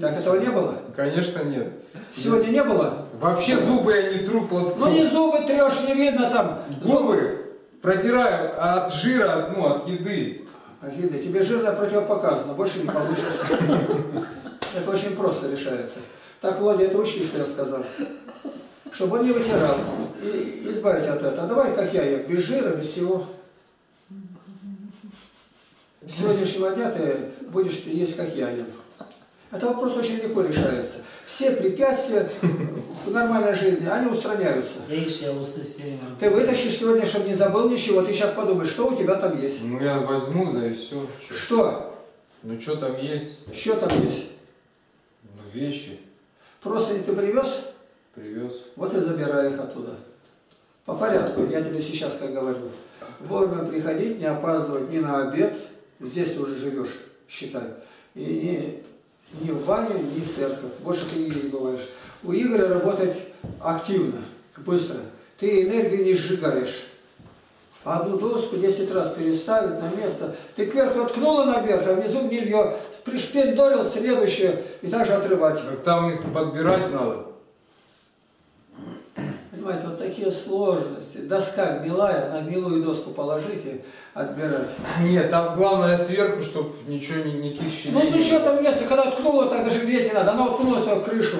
Так этого не было? Конечно нет. Сегодня нет. Не было? Вообще зубы я не тру платку. Ну не зубы трешь, не видно там. Зубы протираю от жира, ну от еды. От еды. Тебе жирно противопоказано, больше не получишь. Это очень просто решается. Так, Владя, это учти, что я сказал. Чтобы он не вытирал. И избавить от этого. А давай, как я, я без жира, без всего. С сегодняшнего дня ты будешь есть, как я ем. Это вопрос очень легко решается. Все препятствия в нормальной жизни, они устраняются. Ты вытащишь сегодня, чтобы не забыл ничего. Ты сейчас подумаешь, что у тебя там есть. Ну я возьму, да и все. Чё? Что? Ну что там есть? Что там есть? Ну вещи. Просто ты привез? Привез. Вот и забирай их оттуда. По порядку, я тебе сейчас как говорю. Вовремя приходить, не опаздывать ни на обед. Здесь ты уже живешь, считай. И не... Ни в баню, ни в церковь. Больше ты не бываешь. У Игоря работать активно, быстро. Ты энергию не сжигаешь. Одну доску десять раз переставить на место. Ты кверху откнула наверх, а внизу гнилье. Пришпендорил следующее и даже отрывать. Так там их подбирать надо. Понимаете, вот такие сложности. Доска гнилая, на гнилую доску положить и отбирать. Нет, там главное сверху, чтобы ничего не, не кищили. Ну, ну что там есть, когда ткнула, так даже греть не надо. Она уткнулась в крышу.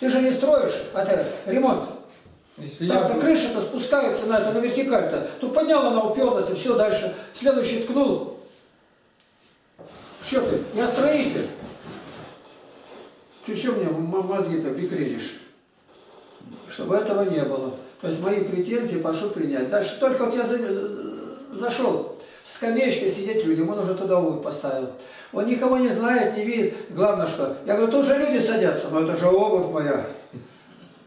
Ты же не строишь, а ты ремонт. Там-то я... крыша-то спускается на это, на вертикаль-то. Тут подняла, она уперлась, и все дальше. Следующий ткнул. Что ты, я строитель. Ты что мне мозги-то бикренишь? Чтобы этого не было. То есть мои претензии прошу принять. Дальше только вот я за... зашел, с скамеечкой сидеть людям, он уже туда увы поставил. Он никого не знает, не видит. Главное что. Я говорю, тут же люди садятся, но это же обувь моя.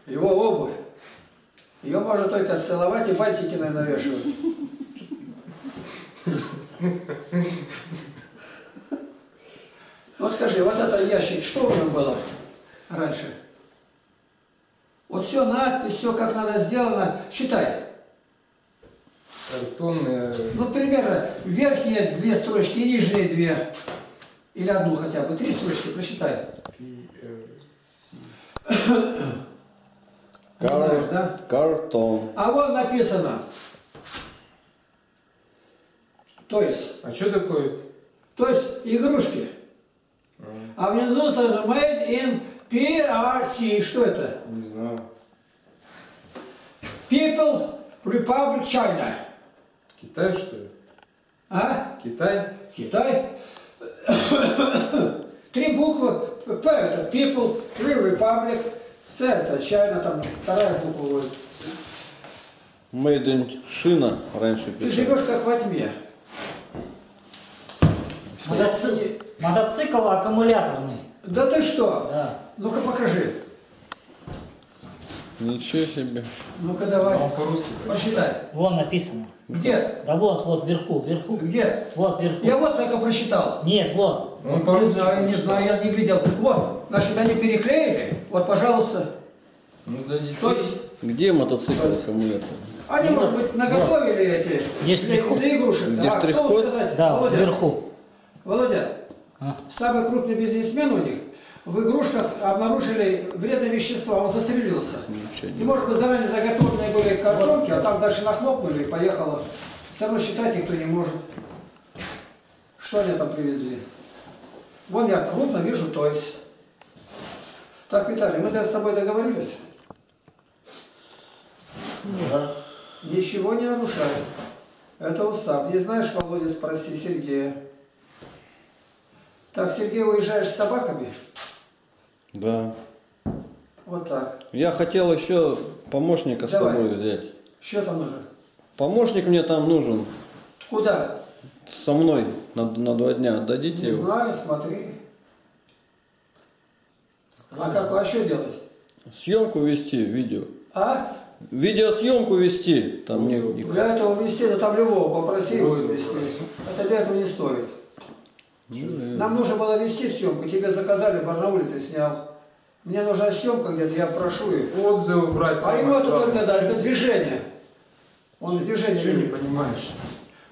Его обувь. Ее можно только целовать и бантики навешивать. Вот скажи, вот этот ящик, что в нем было? раньше. Вот все надпись, все как надо сделано. Считай. Антон, э... Ну, примерно, верхние две строчки, нижние две. Или одну хотя бы. Три строчки, просчитай. Кар... Знаешь, да? Картон. А вот написано. То есть. А что такое? То есть игрушки. Mm. А внизу сразу made in пи ар си. Что это? Не знаю. People Republic China. Китай, что ли? А? Китай. Китай. Три буквы. P это People, Re Republic, C это China, там вторая буква. Made in China раньше писали. Ты живешь как во тьме. Мотоци... Мотоцикл аккумуляторный. Да ты что? Да. Ну-ка покажи. Ничего себе. Ну-ка давай. А по-русски прочитай. Вон написано. Где? Да вот, вот вверху, вверху. Где? Вот вверху. Я вот только прочитал. Нет, вот. Ну, ну, не знаю, не знаю, я не глядел. Вот, значит, они переклеили. Вот, пожалуйста. Ну, да, то есть... Где мотоцикл аккумулятор? Они, ну, может быть, наготовили вот эти для, для игрушек. Где а, слово сказать, да, Володя, вверху. Володя, а? Самый крупный бизнесмен у них в игрушках обнаружили вредные вещества, он застрелился. И, может быть, заранее заготовленные были картонки, а там дальше нахлопнули и поехало. Все равно считать никто не может. Что они там привезли? Вон я крупно вижу, то есть. Так, Виталий, мы с тобой договорились? Да. Ничего не нарушаем. Это устав. Не знаешь, Володя, спроси Сергея. Так, Сергей, уезжаешь с собаками? Да. Вот так. Я хотел еще помощника Давай. с собой взять. Что там нужно? Помощник мне там нужен. Куда? Со мной на, на два дня. Отдадите его? Не знаю, смотри. А как, а что делать? Съемку вести, видео. А? Видеосъемку вести. Там не, не... Для этого вести, да там любого попроси его вести. Это для этого не стоит. Нам нужно было вести съемку, тебе заказали, Барнауле ты снял. Мне нужна съемка где-то, я прошу их. Отзывы брать. А ему это только дать, это движение. Он Чуть, движение не понимаешь.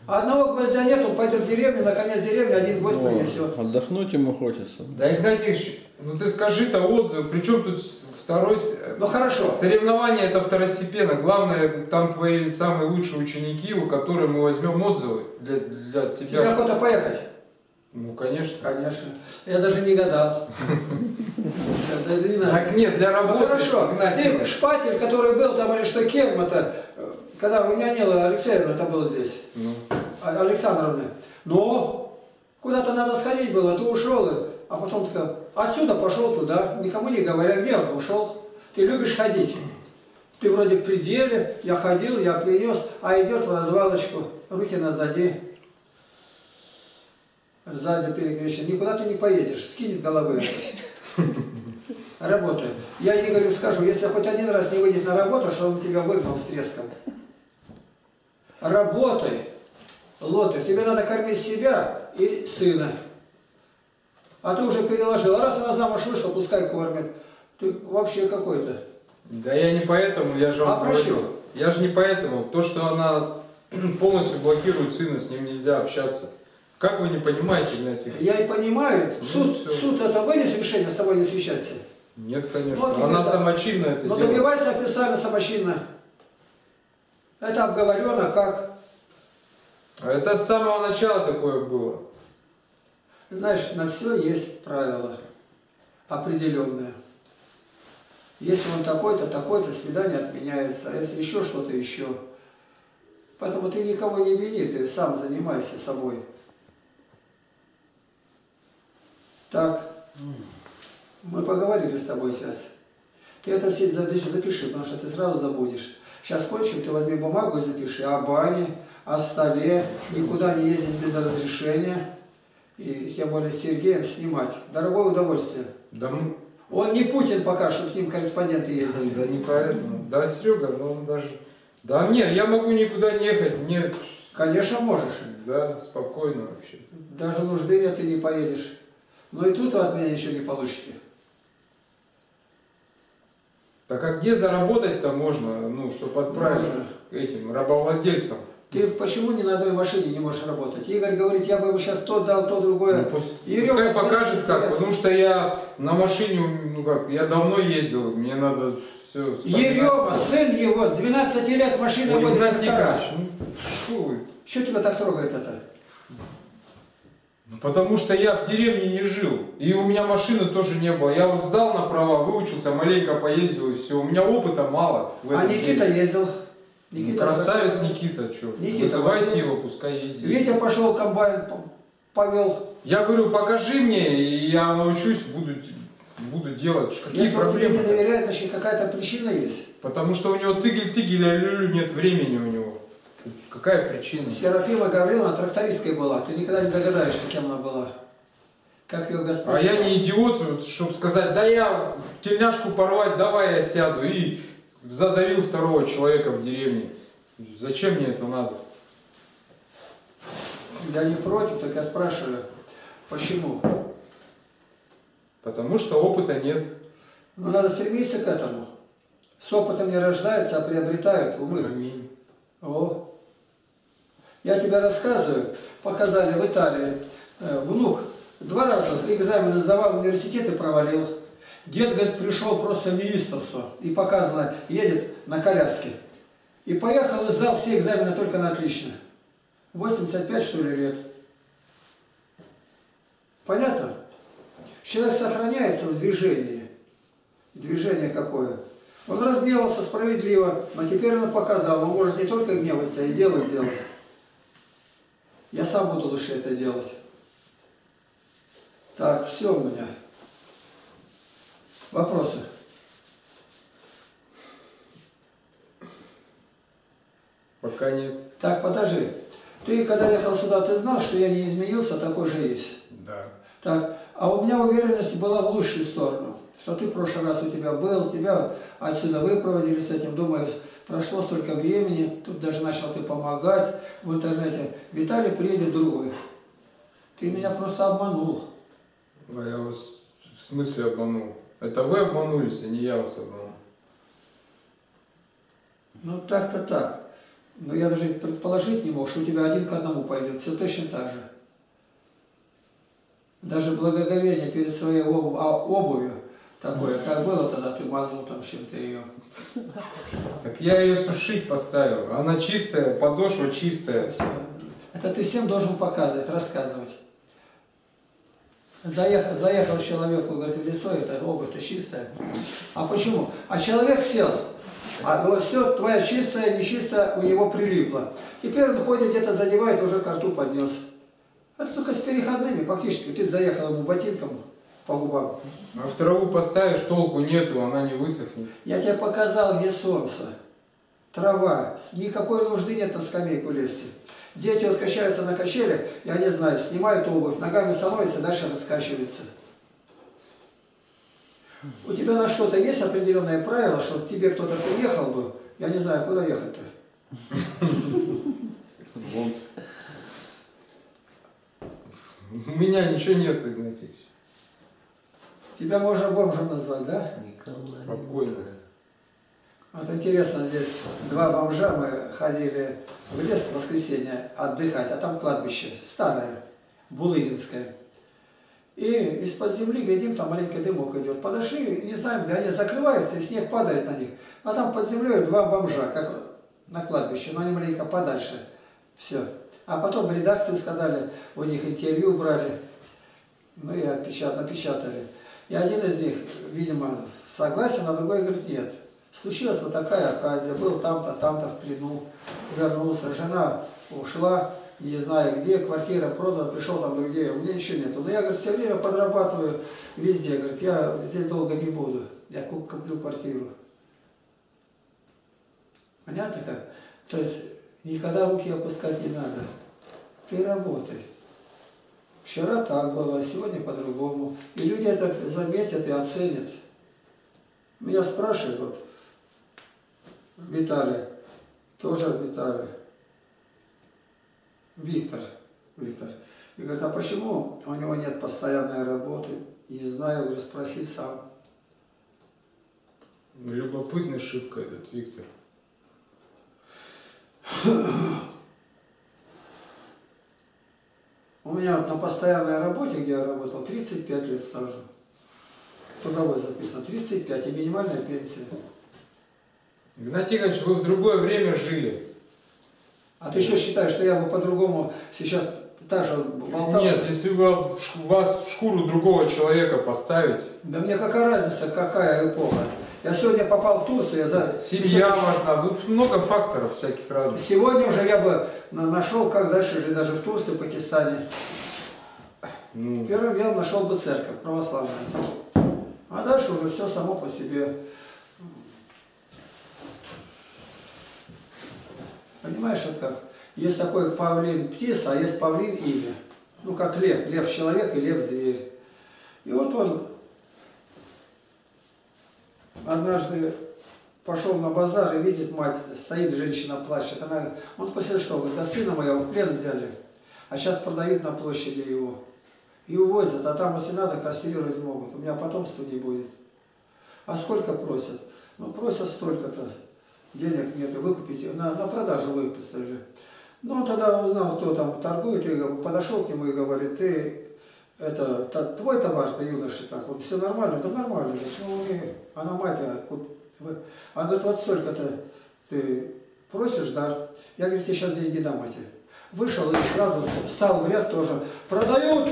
Одного гвоздя нет, он пойдет в деревню, на конец деревни один гвоздь принесет. Отдохнуть ему хочется. Да, Игнатьич, ну ты скажи-то отзывы, причем тут второй... Ну хорошо. Соревнование это второстепенно, главное там твои самые лучшие ученики, у которых мы возьмем отзывы для, для тебя. Тебе охота поехать? Ну, конечно. Конечно. Я даже не гадал. Так нет, для работы. Хорошо. Ты шпатель, который был там, или что, кем это, когда у меня Нелла Алексеевна это была здесь, Александровна. Но куда-то надо сходить было, ты ушел, а потом ты отсюда пошел туда, никому не говоря, где он ушел. Ты любишь ходить. Ты вроде в пределе, я ходил, я принес, а идет в развалочку, руки назади. Сзади перекрещен. Никуда ты не поедешь. Скинь с головы. Работай. Я Игорю скажу, если хоть один раз не выйдет на работу, что он тебя выгнал с треском. Работай, Лотарь. Тебе надо кормить себя и сына. А ты уже переложил. А раз она замуж вышла, пускай кормит. Ты вообще какой-то. Да я не поэтому, я же вам говорю. Я же не поэтому. То, что она полностью блокирует сына, с ним нельзя общаться. Как вы не понимаете, Игнатьич? Я и понимаю. Ну, суд, суд это вынес решение с тобой не встречаться? Нет, конечно. Вот она самочинно это делает. Но добивайся официально самочинно. Это обговорено как? А это с самого начала такое было. Знаешь, на все есть правила определенные. Если он такой-то, такой-то, свидание отменяется. А если еще что-то еще. Поэтому ты никого не вини, ты сам занимайся собой. Так, мы поговорили с тобой сейчас. Ты это сеть запиши, потому что ты сразу забудешь. Сейчас кончим, ты возьми бумагу и запиши о бане, о столе, никуда не ездить без разрешения. И тем более с Сергеем снимать. Дорогое удовольствие. Да. Он не Путин пока, чтобы с ним корреспонденты ездили. Да не поэтому. Да, Серега, но он даже... Да нет, я могу никуда не ехать, нет. Конечно, можешь. Да, спокойно вообще. Даже нужды нет, ты не поедешь. Но и тут вы от меня ничего не получите. Так а где заработать-то можно, ну, чтобы отправить можно. Этим рабовладельцам? Ты почему ни на одной машине не можешь работать? Игорь говорит, я бы ему сейчас то дал, то другое. Ну, пусть, и пускай покажет как, это... потому что я на машине, ну как, я давно ездил, мне надо все... Ерема, сын его, с двенадцати лет машина водит. Игнатьич, ну, вы? Что тебя так трогает это? Потому что я в деревне не жил, и у меня машины тоже не было. Я вот сдал на права, выучился, маленько поездил, и все. У меня опыта мало. А Никита деле. ездил. Никита ну, красавец за... Никита, что? Никита, вызывайте вы... его, пускай едет. Витя пошел, комбайн повел. Я говорю, покажи мне, и я научусь, буду, буду делать. Какие Если проблемы? Если он тебе не доверяет, значит какая-то причина есть. Потому что у него цигель-цигель, а люлю нет, времени у него. Какая причина? Серафима Гавриловна трактористкой была. Ты никогда не догадаешься, кем она была. Как ее Господь... А я не идиот, чтобы сказать, да я тельняшку порвать, давай я сяду. И задавил второго человека в деревне. Зачем мне это надо? Я не против, только я спрашиваю, почему? Потому что опыта нет. Ну надо стремиться к этому. С опытом не рождаются, а приобретают умы. Аминь. О. Я тебе рассказываю, показали в Италии, э, внук два раза экзамены сдавал, университет и провалил. Дед, говорит, пришел просто в неистовство и показано, едет на коляске. И поехал и сдал все экзамены только на отлично. восемьдесят пять что ли лет. Понятно? Человек сохраняется в движении. Движение какое? Он разгневался справедливо, но теперь он показал, он может не только гневаться, и дело сделать. Я сам буду лучше это делать. Так, все у меня. Вопросы? Пока нет. Так, подожди. Ты, когда ехал сюда, ты знал, что я не изменился, такой же есть? Да. Так, а у меня уверенность была в лучшую сторону. Что ты в прошлый раз у тебя был, тебя отсюда выпроводили с этим, думаю, прошло столько времени, тут даже начал ты помогать в интернете. Виталий приедет другой. Ты меня просто обманул. Да я вас в смысле обманул? Это вы обманулись, а не я вас обманул. Ну так-то так. Но я даже предположить не мог, что у тебя один к одному пойдет. Все точно так же. Даже благоговение перед своей обувью. Такое, как было тогда, ты мазнул там чем-то ее. Так я ее сушить поставил. Она чистая, подошва чистая. Это ты всем должен показывать, рассказывать. Заехал, заехал человеку, говорит, в лицо, это обувь-то чистая. А почему? А человек сел. А все, твоя чистая, нечистая, у него прилипло. Теперь он ходит, где-то задевает, уже ко рту поднес. Это только с переходными, фактически. Ты заехал ему ботинком. По губам. А в траву поставишь, толку нету, она не высохнет. Я тебе показал, где солнце, трава, никакой нужды нет на скамейку лезть. Дети вот качаются на качелях, я не знаю, снимают обувь, ногами становятся, дальше раскачиваются. У тебя на что-то есть определенное правило, что тебе кто-то приехал бы, я не знаю, куда ехать-то. У меня ничего нет, Игнатьич. Тебя можно бомжем назвать, да? Николай. Спокойно. Вот интересно, здесь два бомжа, мы ходили в лес в воскресенье отдыхать, а там кладбище старое, булыгинское. И из-под земли, глядим, там маленький дымок идет. Подошли, не знаем, где они закрываются, и снег падает на них. А там под землей два бомжа, как на кладбище, но они маленько подальше. Все. А потом в редакцию сказали, у них интервью брали, ну и напечатали. И один из них, видимо, согласен, а другой говорит, нет. Случилась вот такая оказия, был там-то, там-то в плену, вернулся, жена ушла, не знаю где, квартира продана, пришел там другие, у меня ничего нету. Но я, говорит, все время подрабатываю везде, говорит, я здесь долго не буду, я куплю квартиру. Понятно как? То есть никогда руки опускать не надо, ты работай. Вчера так было, а сегодня по-другому. И люди это заметят и оценят. Меня спрашивают, вот, Виталий, тоже Виталий, Виктор, Виктор. И говорит, а почему у него нет постоянной работы? И не знаю, уже спроси сам. Любопытный шибко этот Виктор. У меня вот на постоянной работе, где я работал, тридцать пять лет стажа. Трудовой записано, тридцать пять, и минимальная пенсия. Игнатий Игорьевич, вы в другое время жили. А ты что считаешь, что я бы по-другому сейчас так же болтал? Нет, если бы вас в шкуру другого человека поставить. Да мне какая разница, какая эпоха. Я сегодня попал в Турцию, я за... Семья важна, тут много факторов всяких разных. Сегодня уже я бы нашел, как дальше жить, даже в Турции, Пакистане. Ну... Первым я нашел бы церковь православную. А дальше уже все само по себе. Понимаешь, вот как? Есть такой павлин птица, а есть павлин имя. Ну, как лев. Лев человек и лев зверь. И вот он однажды пошел на базар и видит мать, стоит женщина, плачет. Она, он после что? Говорит, да сына моего в плен взяли, а сейчас продают на площади его. И увозят, а там, если надо, кастрировать могут. У меня потомства не будет. А сколько просят? Ну, просят столько-то. Денег нет, выкупите. На, на продажу вы поставили. Ну, тогда узнал, кто там торгует, и подошел к нему и говорит, ты... Это твой товар, ты юноша, так вот все нормально, да нормально, ну, она мать, она говорит, вот столько-то ты просишь, да, я говорю, тебе сейчас деньги дам, мать. Вышел и сразу встал в ряд тоже, продают,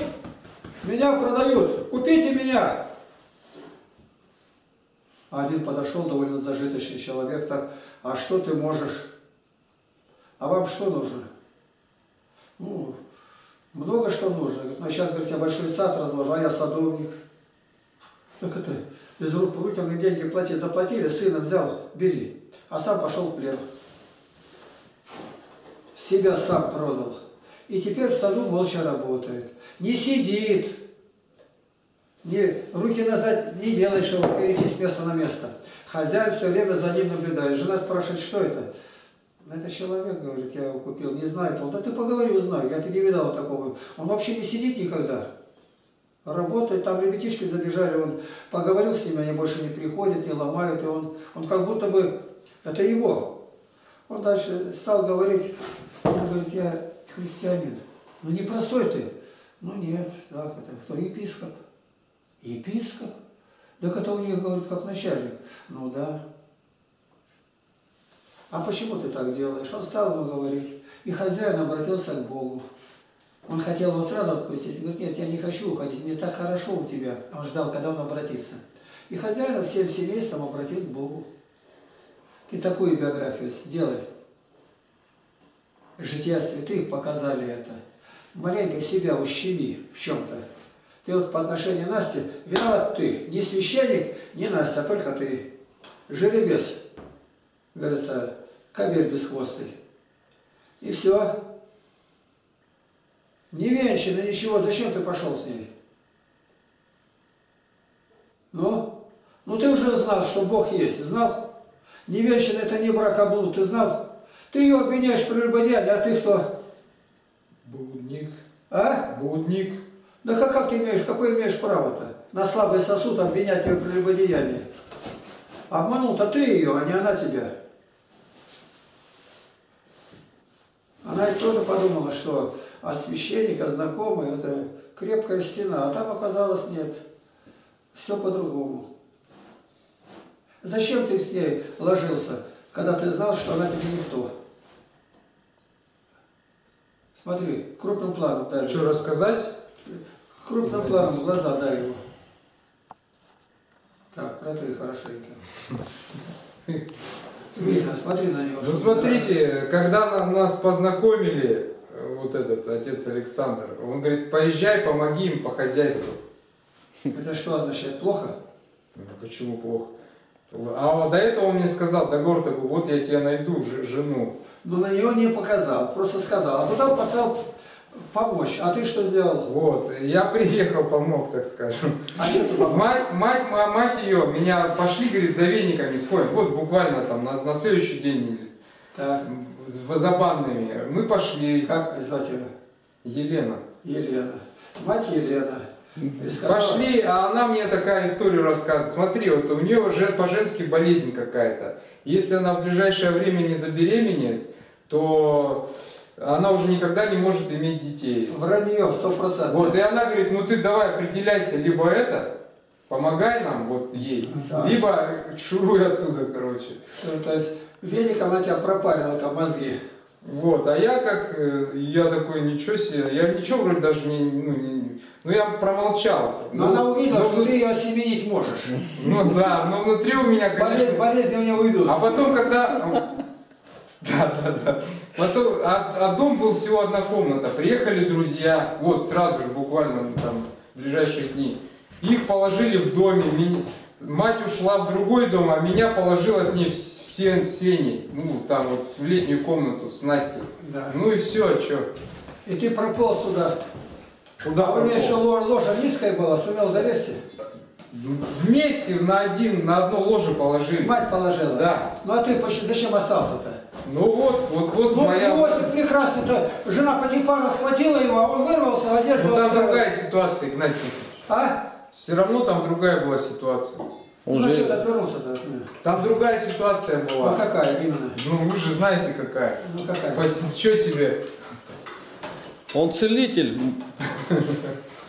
меня продают, купите меня. Один подошел, довольно зажиточный человек, так, а что ты можешь, а вам что нужно? Ну, много что нужно. Говорит, ну, сейчас, говорит, я большой сад развожу, а я садовник. Так это, из рук в руки, он деньги платит, заплатили, сына взял, бери. А сам пошел в плен. Себя сам продал. И теперь в саду молча работает. Не сидит. Не, руки назад не делает, чтобы перейти с места на место. Хозяин все время за ним наблюдает. Жена спрашивает, что это? Этот человек, говорит, я его купил, не знает он. Да ты поговори, узнай, я ты не видал такого. Он вообще не сидит никогда. Работает, там ребятишки забежали, он поговорил с ними, они больше не приходят, не ломают. И он, он как будто бы, это его. Он дальше стал говорить, он говорит, я христианин. Ну не простой ты. Ну нет, так это, кто епископ? Епископ? Так это у них, говорит, как начальник. Ну да. А почему ты так делаешь? Он стал ему говорить. И хозяин обратился к Богу. Он хотел его сразу отпустить. Говорит, нет, я не хочу уходить, мне так хорошо у тебя. Он ждал, когда он обратится. И хозяин всем семейством обратил к Богу. Ты такую биографию сделай. Жития святых показали это. Маленько себя ущеми в чем-то. Ты вот по отношению к Насте, виноват ты. Не священник, не Настя, а только ты. Жеребец. Говорится, кабель бесхвостый. И все. Не венчана, ничего. Зачем ты пошел с ней? Ну? Ну ты уже знал, что Бог есть. Знал? Не венчана, это не брак, а блуд. Ты знал? Ты ее обвиняешь в прелюбодеянии, а ты кто? Блудник. А? Блудник. Да как, как ты имеешь, какое имеешь право-то? На слабый сосуд обвинять ее в прелюбодеянии. Обманул-то ты ее, а не она тебя. Она тоже подумала, что от священника, знакомый, это крепкая стена. А там оказалось, нет. Все по-другому. Зачем ты с ней ложился, когда ты знал, что она тебе никто? Смотри, крупным планом дай. Что, рассказать? Крупным Нет. планом, глаза дай его. Так, протри хорошенько. Видно, смотри на него. Ну смотрите, когда нас познакомили, вот этот отец Александр, он говорит, поезжай, помоги им по хозяйству. Это что означает? Плохо? Ну, почему плохо? А до этого он мне сказал, до города, вот я тебя найду, жену. Но на нее не показал, просто сказал. А туда послал помочь. А ты что сделал? Вот, я приехал, помог, так скажем. А мать, мать, мать ее, меня пошли, говорит, за вениками сходим. Вот буквально там на, на следующий день так. за банными. Мы пошли. Как звать ее? Елена. Елена. Мать Елена. Пошли, а она мне такая историю рассказывает. Смотри, вот у нее уже по-женски болезнь какая-то. Если она в ближайшее время не забеременеет, то она уже никогда не может иметь детей. Вранье, сто процентов. Вот, и она говорит, ну ты давай определяйся, либо это, помогай нам, вот ей, да, либо шуруй отсюда, короче. То есть, велика она тебя пропарила, как мозги. Вот, а я как, я такой, ничего себе, я ничего вроде даже не, ну, не, ну я промолчал. Но, но она увидела, но что ты ее осеменить можешь. Ну да, но внутри у меня, конечно... Болезни у меня уйдут. А потом, когда... Да, да, да. Потом, а, а дом был всего одна комната, приехали друзья, вот сразу же, буквально там, в ближайшие дни. Их положили в доме, меня, мать ушла в другой дом, а меня положила с ней в сен, в сени, ну там вот в летнюю комнату с Настей. Да. Ну и все, что. И ты прополз туда. Куда? А у меня еще ложа низкая была, сумел залезть? Вместе на, один, на одно ложе положили. Мать положила? Да. Ну а ты зачем остался-то? Ну вот, вот, вот ну, моя... Иосиф прекрасно-то, жена Потипара схватила его, а он вырвался, одежду... Ну там второй. Другая ситуация, Игнатьич. А? Все равно там другая была ситуация. Он ну же... что-то отвернулся-то от меня. Там другая ситуация была. Ну какая именно? Ну вы же знаете какая. Ну какая? Ничего себе. Он целитель.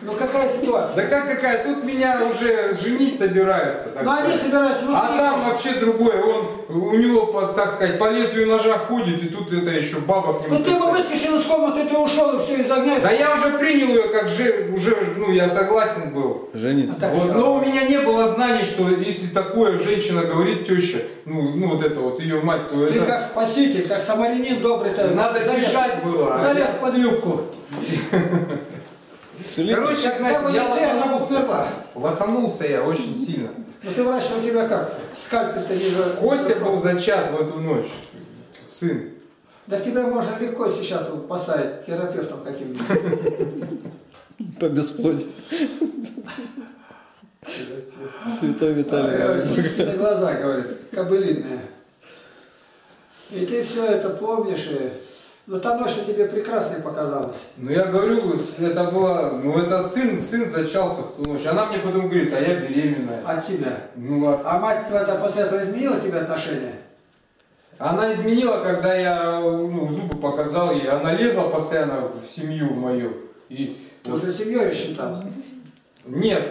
Ну какая ситуация? Да как какая? Тут меня уже женить собираются. Ну они собираются. А там вообще другое. Он у него, так сказать, по лезвию ножа ходит, и тут это еще баба к нему. Ну ты его выскочил из комнаты, ты ушел и все из огня. Да я уже принял ее, как же уже, ну я согласен был. Жениться. Вот, но у меня не было знаний, что если такое женщина говорит теща, ну, ну вот это вот ее мать, то это. Ты как спаситель, как самарянин добрый. Надо бежать было. Залез под юбку. Короче, Игнатьич, я лоханулся. Лоханулся я очень сильно. Ну ты врач, у тебя как? Скальпель-то не... Костя был зачат в эту ночь. Сын. Да тебя можно легко сейчас поставить терапевтом каким-нибудь. По бесплодию. Святой Виталий. Синки на глаза, говорит. Кобылиные. И ты все это помнишь и... Но та ночь тебе прекрасной показалась. Ну я говорю, это было, ну это сын, сын зачался в ту ночь. Она мне потом говорит, а я беременная. От тебя? Ну вот. А мать твоя после этого изменила тебе отношения? Она изменила, когда я ну, зубы показал ей. Она лезла постоянно в семью мою. И ты вот... уже семьей считал? Нет.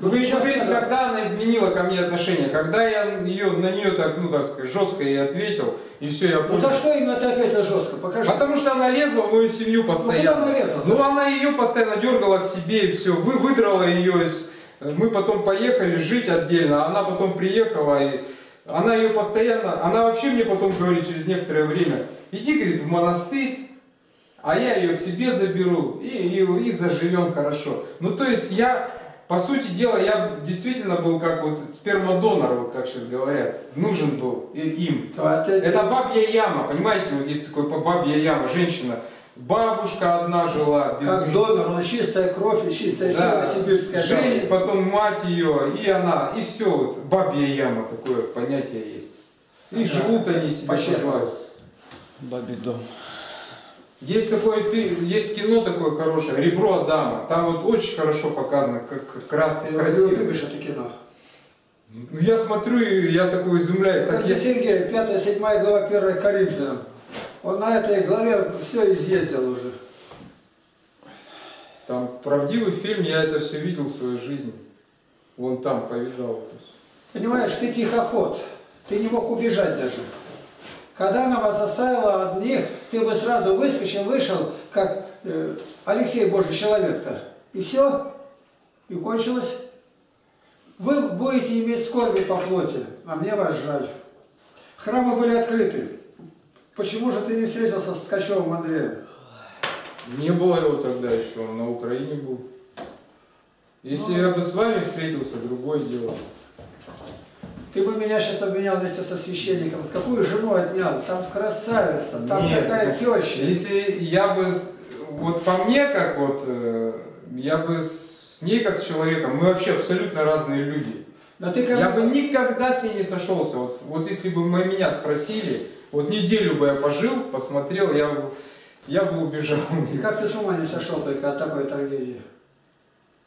Вы еще говорите, когда она изменила ко мне отношение, когда я ее, на нее так, ну так сказать, жестко и ответил, и все, я понял. Ну за что именно ты ответил жестко? Покажи. Потому что она лезла в мою семью постоянно. Ну, она лезла, ну да? Она ее постоянно дергала к себе и все. Вы выдрала ее, мы потом поехали жить отдельно, она потом приехала, и она ее постоянно, она вообще мне потом говорит через некоторое время, иди, говорит, в монастырь. А я ее к себе заберу и, и, и заживем хорошо. Ну то есть я... По сути дела, я действительно был как вот спермодонор, вот как сейчас говорят, нужен был им. А ты... Это бабья яма, понимаете, вот есть такой бабья яма, женщина. Бабушка одна жила. Без... Как донор, но чистая кровь и чистая да. сила сибирская. Жень, потом мать ее, и она, и все, вот бабья яма, такое понятие есть. И да. живут они себе. Бабий дом. Есть такое, есть кино такое хорошее, «Ребро Адама». Там вот очень хорошо показано, как красный, красиво. Ты любишь это кино? Ну, я смотрю и я такой изумляюсь. Как я... Сергей, пятая, седьмая глава, первая Коринфянам. Он на этой главе все изъездил уже. Там правдивый фильм, я это все видел в своей жизни. Вон там повидал. Понимаешь, ты тихоход, ты не мог убежать даже. Когда она вас оставила одних, ты бы сразу выскочил, вышел, как э, Алексей Божий человек-то. И все, и кончилось. Вы будете иметь скорби по плоти, а мне вас жаль. Храмы были открыты. Почему же ты не встретился с Ткачевым Андреем? Не было его тогда еще, он на Украине был. Если ну, я бы с вами встретился, другое дело. Ты бы меня сейчас обменял вместе со священником. Какую жену отнял? Там красавица, там нет, такая теща. Если я бы, вот по мне, как вот, я бы с ней, как с человеком, мы вообще абсолютно разные люди. Но ты как... Я бы никогда с ней не сошелся. Вот, вот если бы мы меня спросили, вот неделю бы я пожил, посмотрел, я бы, я бы убежал. И как ты с ума не сошел только от такой трагедии?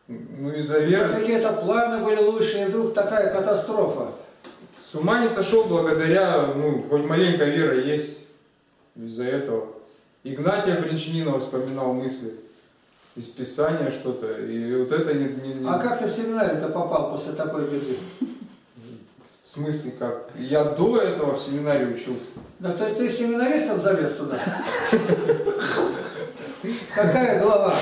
Ну и завер... Какие-то планы были лучшие, и вдруг такая катастрофа. С ума не сошел благодаря, ну, хоть маленькая вера есть из-за этого. Игнатия Брянчанинова вспоминал мысли из Писания что-то, и вот это не... не, не... А как ты в семинарию-то попал после такой беды? В смысле как? Я до этого в семинарии учился. Да то есть ты семинаристом залез туда? Какая глава?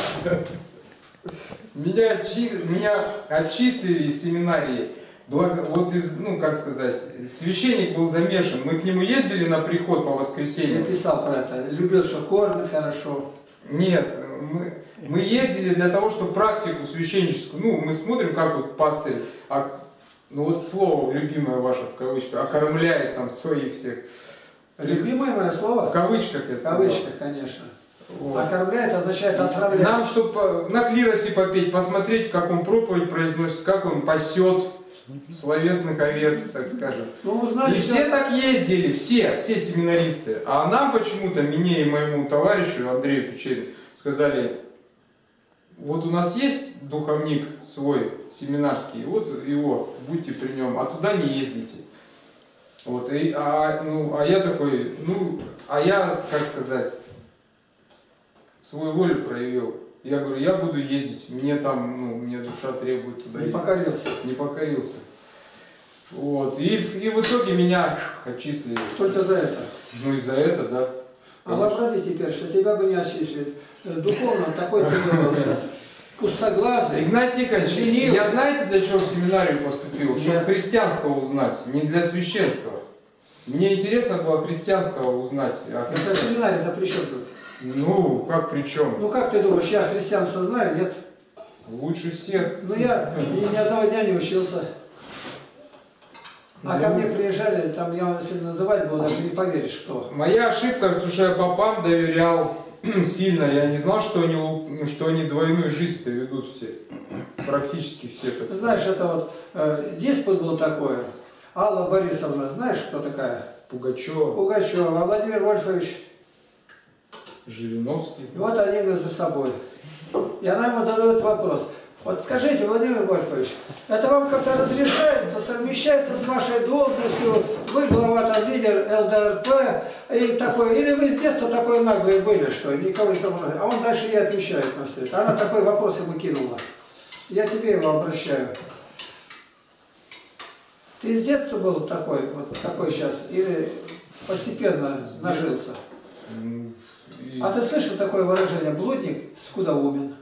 Меня, отчи... Меня отчислили из семинарии. Благо... Вот из, ну как сказать, священник был замешан. Мы к нему ездили на приход по воскресеньям. Я писал про это. Любил, что кормят хорошо. Нет, мы, мы ездили для того, чтобы практику священническую. Ну, мы смотрим, как вот пастырь, а, ну вот слово любимое ваше в кавычках, окормляет там своих всех. Любимое слово? В кавычках я сказал. В кавычках, конечно. Вот. Окормляет означает отравляет. Нам, чтобы на клиросе попеть, посмотреть, как он проповедь произносит, как он пасет словесных овец, так скажем. Ну, узнали, и все так ездили, все, все семинаристы. А нам почему-то, мне и моему товарищу Андрею Печерину, сказали, вот у нас есть духовник свой семинарский, вот его, будьте при нем, а туда не ездите. Вот, и, а, ну, а я такой, ну, а я, как сказать... свою волю проявил. Я говорю, я буду ездить, мне там, ну, мне душа требует туда. Не ездить. Покорился. Не покорился. Вот. И, и в итоге меня отчислили. Только за это. Ну и за это, да. А вообрази теперь, что тебя бы не отчислили. Духовно такой ты был сейчас. Пустоглазый. Игнатий Тихонович, я знаете, для чего в семинарию поступил? Чтобы христианство узнать, не для священства. Мне интересно было христианство узнать. Это семинарий-то при чем тут? Ну, как при чем? Ну, как ты думаешь, я христианство знаю, нет? Лучше всех. Ну, я ни одного дня не учился. А ну, ко мне приезжали, там я сильно называть было, даже не поверишь, что. Моя ошибка, потому что я попам доверял сильно. Я не знал, что они, что они двойную жизнь-то ведут все. Практически все. Как знаешь, это вот, э, диспут был такой. Алла Борисовна, знаешь, кто такая? Пугачева. Пугачева. А Владимир Вольфович... Жириновский. И вот они между собой. И она ему задает вопрос. Вот скажите, Владимир Вольфович, это вам как-то разрешается, совмещается с вашей должностью? Вы глава, там, лидер ЛДРП и такой, или вы с детства такой наглые были, что никого не собрали. А он дальше ей отвечает на все это. Она такой вопрос ему кинула. Я тебе его обращаю. Ты с детства был такой, вот такой сейчас, или постепенно нажился? И... А ты слышал такое выражение? Блудник скудоумен.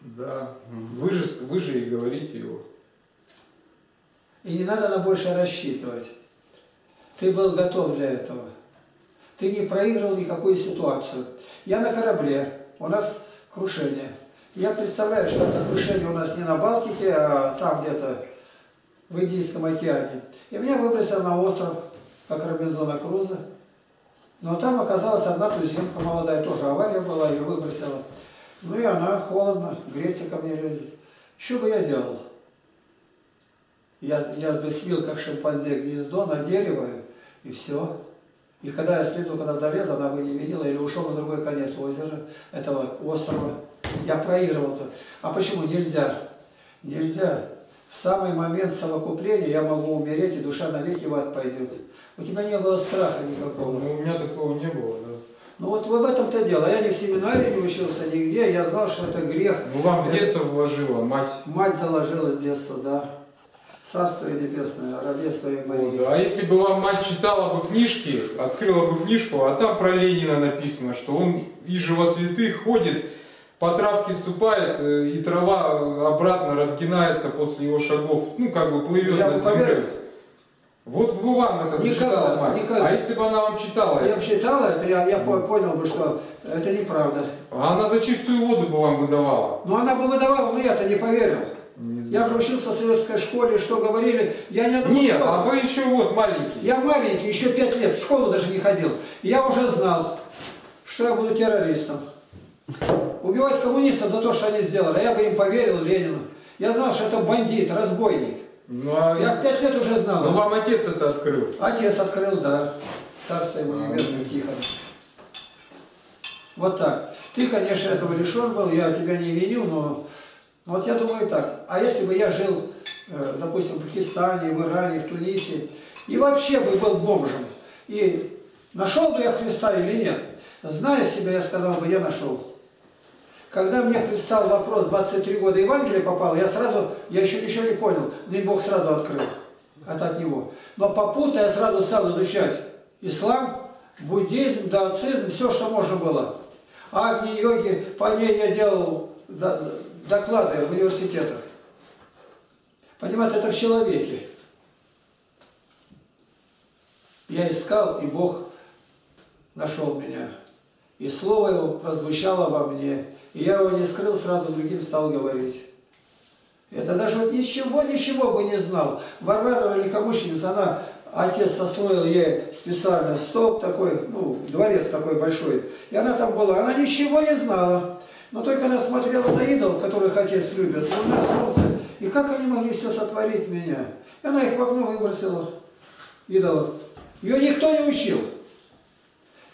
Да. Вы же, вы же и говорите его. И не надо на больше рассчитывать. Ты был готов для этого. Ты не проигрывал никакую ситуацию. Я на корабле. У нас крушение. Я представляю, что это крушение у нас не на Балтике, а там где-то в Индийском океане. И меня выбросило на остров, как Робинзона Круза. Но там оказалась одна президентка молодая, тоже авария была, ее выбросила. Ну и она холодно, греться ко мне лезет. Что бы я делал? Я, я бы слил, как шимпанзе, гнездо на дерево, и все. И когда я слил, когда залез, она бы не видела, или ушел на другой конец озера, этого острова. Я проигрывал то. А почему? Нельзя. Нельзя. В самый момент совокупления я могу умереть, и душа навеки в ад пойдет. У тебя не было страха никакого. Ну, у меня такого не было, да. Ну вот в этом-то дело. Я ни в семинаре не учился, нигде. Я знал, что это грех. Ну вам в детство вложила мать. Мать заложила с детства, да. Царство небесное, рабе своей Марии. Да. А если бы вам мать читала бы книжки, открыла бы книжку, а там про Ленина написано, что он и живосвятых ходит, по травке ступает, и трава обратно разгинается после его шагов. Ну, как бы плывет я над землей. Вот бы вам это не читала мать. Никогда. А если бы она вам читала? Я бы читала, это я, я да. понял бы, что это неправда. А она за чистую воду бы вам выдавала. Ну, она бы выдавала, но я-то не поверил. Не я же учился в советской школе, что говорили, я не одну. Нет, а вы еще вот маленький. Я маленький, еще пять лет, в школу даже не ходил. Я уже знал, что я буду террористом. Убивать коммунистов за то, что они сделали. А я бы им поверил, Ленину. Я знал, что это бандит, разбойник. Ну, а... Я пять лет уже знал. Но вам отец это открыл. Отец открыл, да. Царство ему небесное, Тихонов. Вот так. Ты, конечно, этого лишен был, я тебя не виню, но вот я думаю так. А если бы я жил, допустим, в Пакистане, в Иране, в Тунисе, и вообще бы был бомжем, и нашел бы я Христа или нет, зная себя, я сказал бы, я нашел. Когда мне предстал вопрос, двадцать три года Евангелие попало, я сразу, я еще ничего не понял, мне Бог сразу открыл это от Него. Но попутно я сразу стал изучать ислам, буддизм, даоцизм, все, что можно было. Агни-йоги, по ней я делал доклады в университетах. Понимаете, это в человеке. Я искал, и Бог нашел меня. И слово Его прозвучало во мне. И я его не скрыл, сразу другим стал говорить. Это даже вот ничего, ничего бы не знал. Варвара великомученица, она, отец состроил ей специально стол такой, ну, дворец такой большой. И она там была, она ничего не знала. Но только она смотрела на идол, которых отец любит. И у нас солнце. И как они могли все сотворить меня? И она их в окно выбросила, идолов. Ее никто не учил.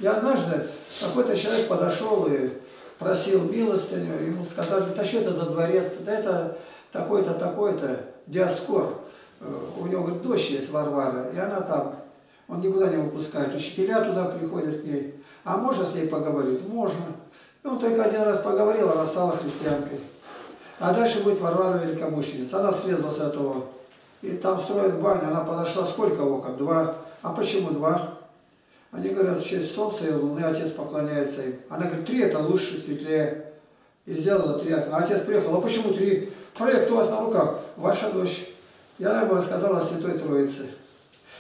И однажды какой-то человек подошел и просил милостыню, ему сказали, да что это за дворец, да это такой-то, такой-то, Диаскор, у него, говорит, дочь есть Варвара, и она там, он никуда не выпускает, учителя туда приходят к ней, а можно с ней поговорить? Можно. И он только один раз поговорил, она стала христианкой. А дальше будет Варвара великомученица, она слезла с этого, и там строят баню, она подошла, сколько окон? Два. А почему два? Они говорят, в честь солнца и луны, отец поклоняется им. Она говорит, три это лучше, светлее. И сделала три окна. Отец приехал, а почему три? Проект у вас на руках, ваша дочь. И она ему рассказала о Святой Троице.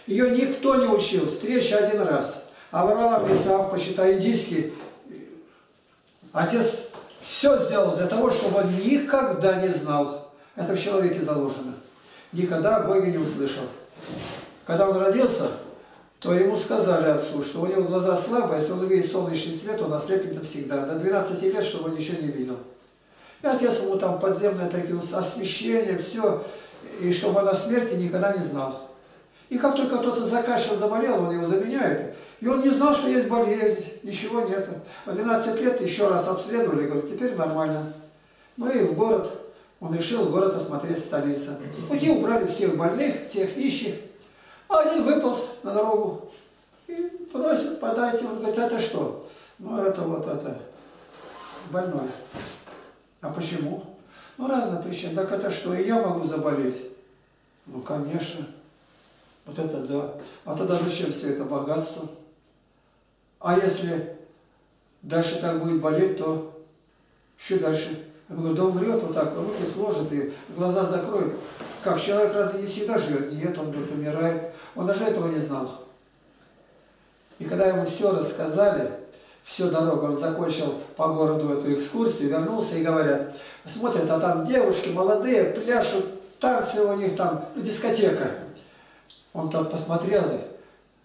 Ее никто не учил, встреча один раз. Авраам, Исаак, почитай, индийский. Отец все сделал для того, чтобы он никогда не знал. Это в человеке заложено. Никогда Бога не услышал. Когда он родился, то ему сказали отцу, что у него глаза слабые, если он увидит солнечный свет, он ослепнет навсегда. До двенадцати лет, чтобы он ничего не видел. И отец ему там подземное такие освещения, все, и чтобы он о смерти никогда не знал. И как только кто-то заказчик заболел, он его заменяет. И он не знал, что есть болезнь, ничего нету. В двенадцать лет еще раз обследовали, говорят, теперь нормально. Ну и в город, он решил город осмотреть столицу. С пути убрали всех больных, всех нищих. А один выполз на дорогу и просит, подайте. Он говорит, это что? Ну, это вот это, больной. А почему? Ну, разные причины. Так это что, и я могу заболеть? Ну, конечно. Вот это да. А тогда зачем все это богатство? А если дальше так будет болеть, то что дальше? Я говорю, да умрет вот так, руки сложит и глаза закроет. Как, человек разве не всегда живет? Нет, он говорит, умирает. Он даже этого не знал. И когда ему все рассказали, всю дорогу, он закончил по городу эту экскурсию, вернулся и говорят, смотрят, а там девушки молодые, пляшут, танцы у них там, ну, дискотека. Он там посмотрел,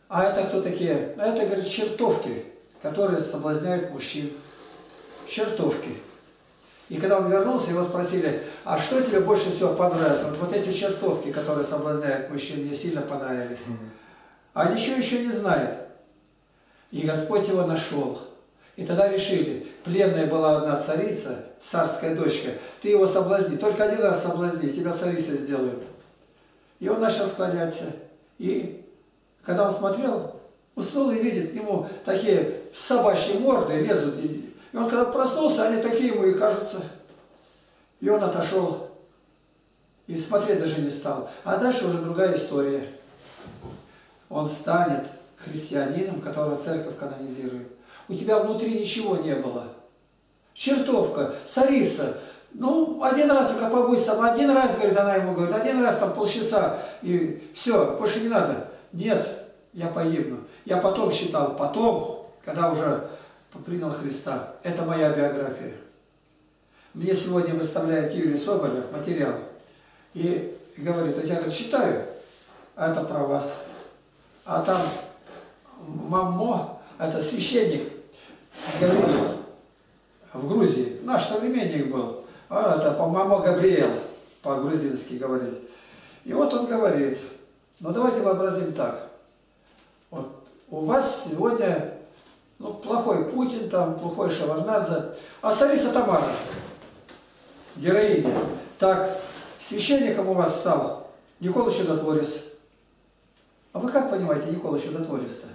а это кто такие? А это, говорит, чертовки, которые соблазняют мужчин. Чертовки. И когда он вернулся, его спросили, а что тебе больше всего понравилось? Вот, вот эти чертовки, которые соблазняют мужчин, мне сильно понравились. А ничего еще не знает. И Господь его нашел. И тогда решили, пленная была одна царица, царская дочка, ты его соблазни, только один раз соблазни, тебя царица сделают. И он начал склоняться. И когда он смотрел, уснул и видит, к нему такие собачьи морды лезут. И он когда проснулся, они такие ему и кажутся. И он отошел. И смотреть даже не стал. А дальше уже другая история. Он станет христианином, которого церковь канонизирует. У тебя внутри ничего не было. Чертовка, царица. Ну, один раз только побудь со мной. Один раз, говорит, она ему говорит, один раз там полчаса. И все, больше не надо. Нет, я погибну. Я потом считал, потом, когда уже принял Христа. Это моя биография. Мне сегодня выставляет Юрий Соболев материал. И говорит, вот я, говорит, читаю, а это про вас. А там Маммо, это священник, Гавриил, в Грузии. Наш современник был. А это по Маммо Габриэл, по-грузински говорит. И вот он говорит, ну давайте вообразим так. Вот у вас сегодня Ну, плохой Путин, там, плохой Шеварднадзе. А царица Тамара, героиня. Так, священником у вас стал Николай Чудотворец. А вы как понимаете Николай Чудотворец-то?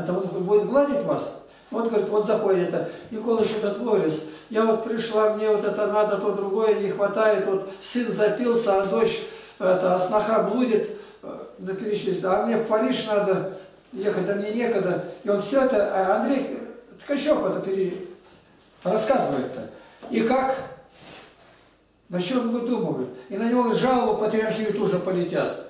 Это вот будет гладить вас? Вот, говорит, вот заходит это, Николай Чудотворец, я вот пришла, мне вот это надо, то другое не хватает, вот сын запился, а дочь, это, сноха блудит, а мне в Париж надо ехать, а мне некогда. И он все это, а Андрей Ткачев это рассказывает-то. И как? На чем выдумывают? И на него жалобы патриархию тоже полетят.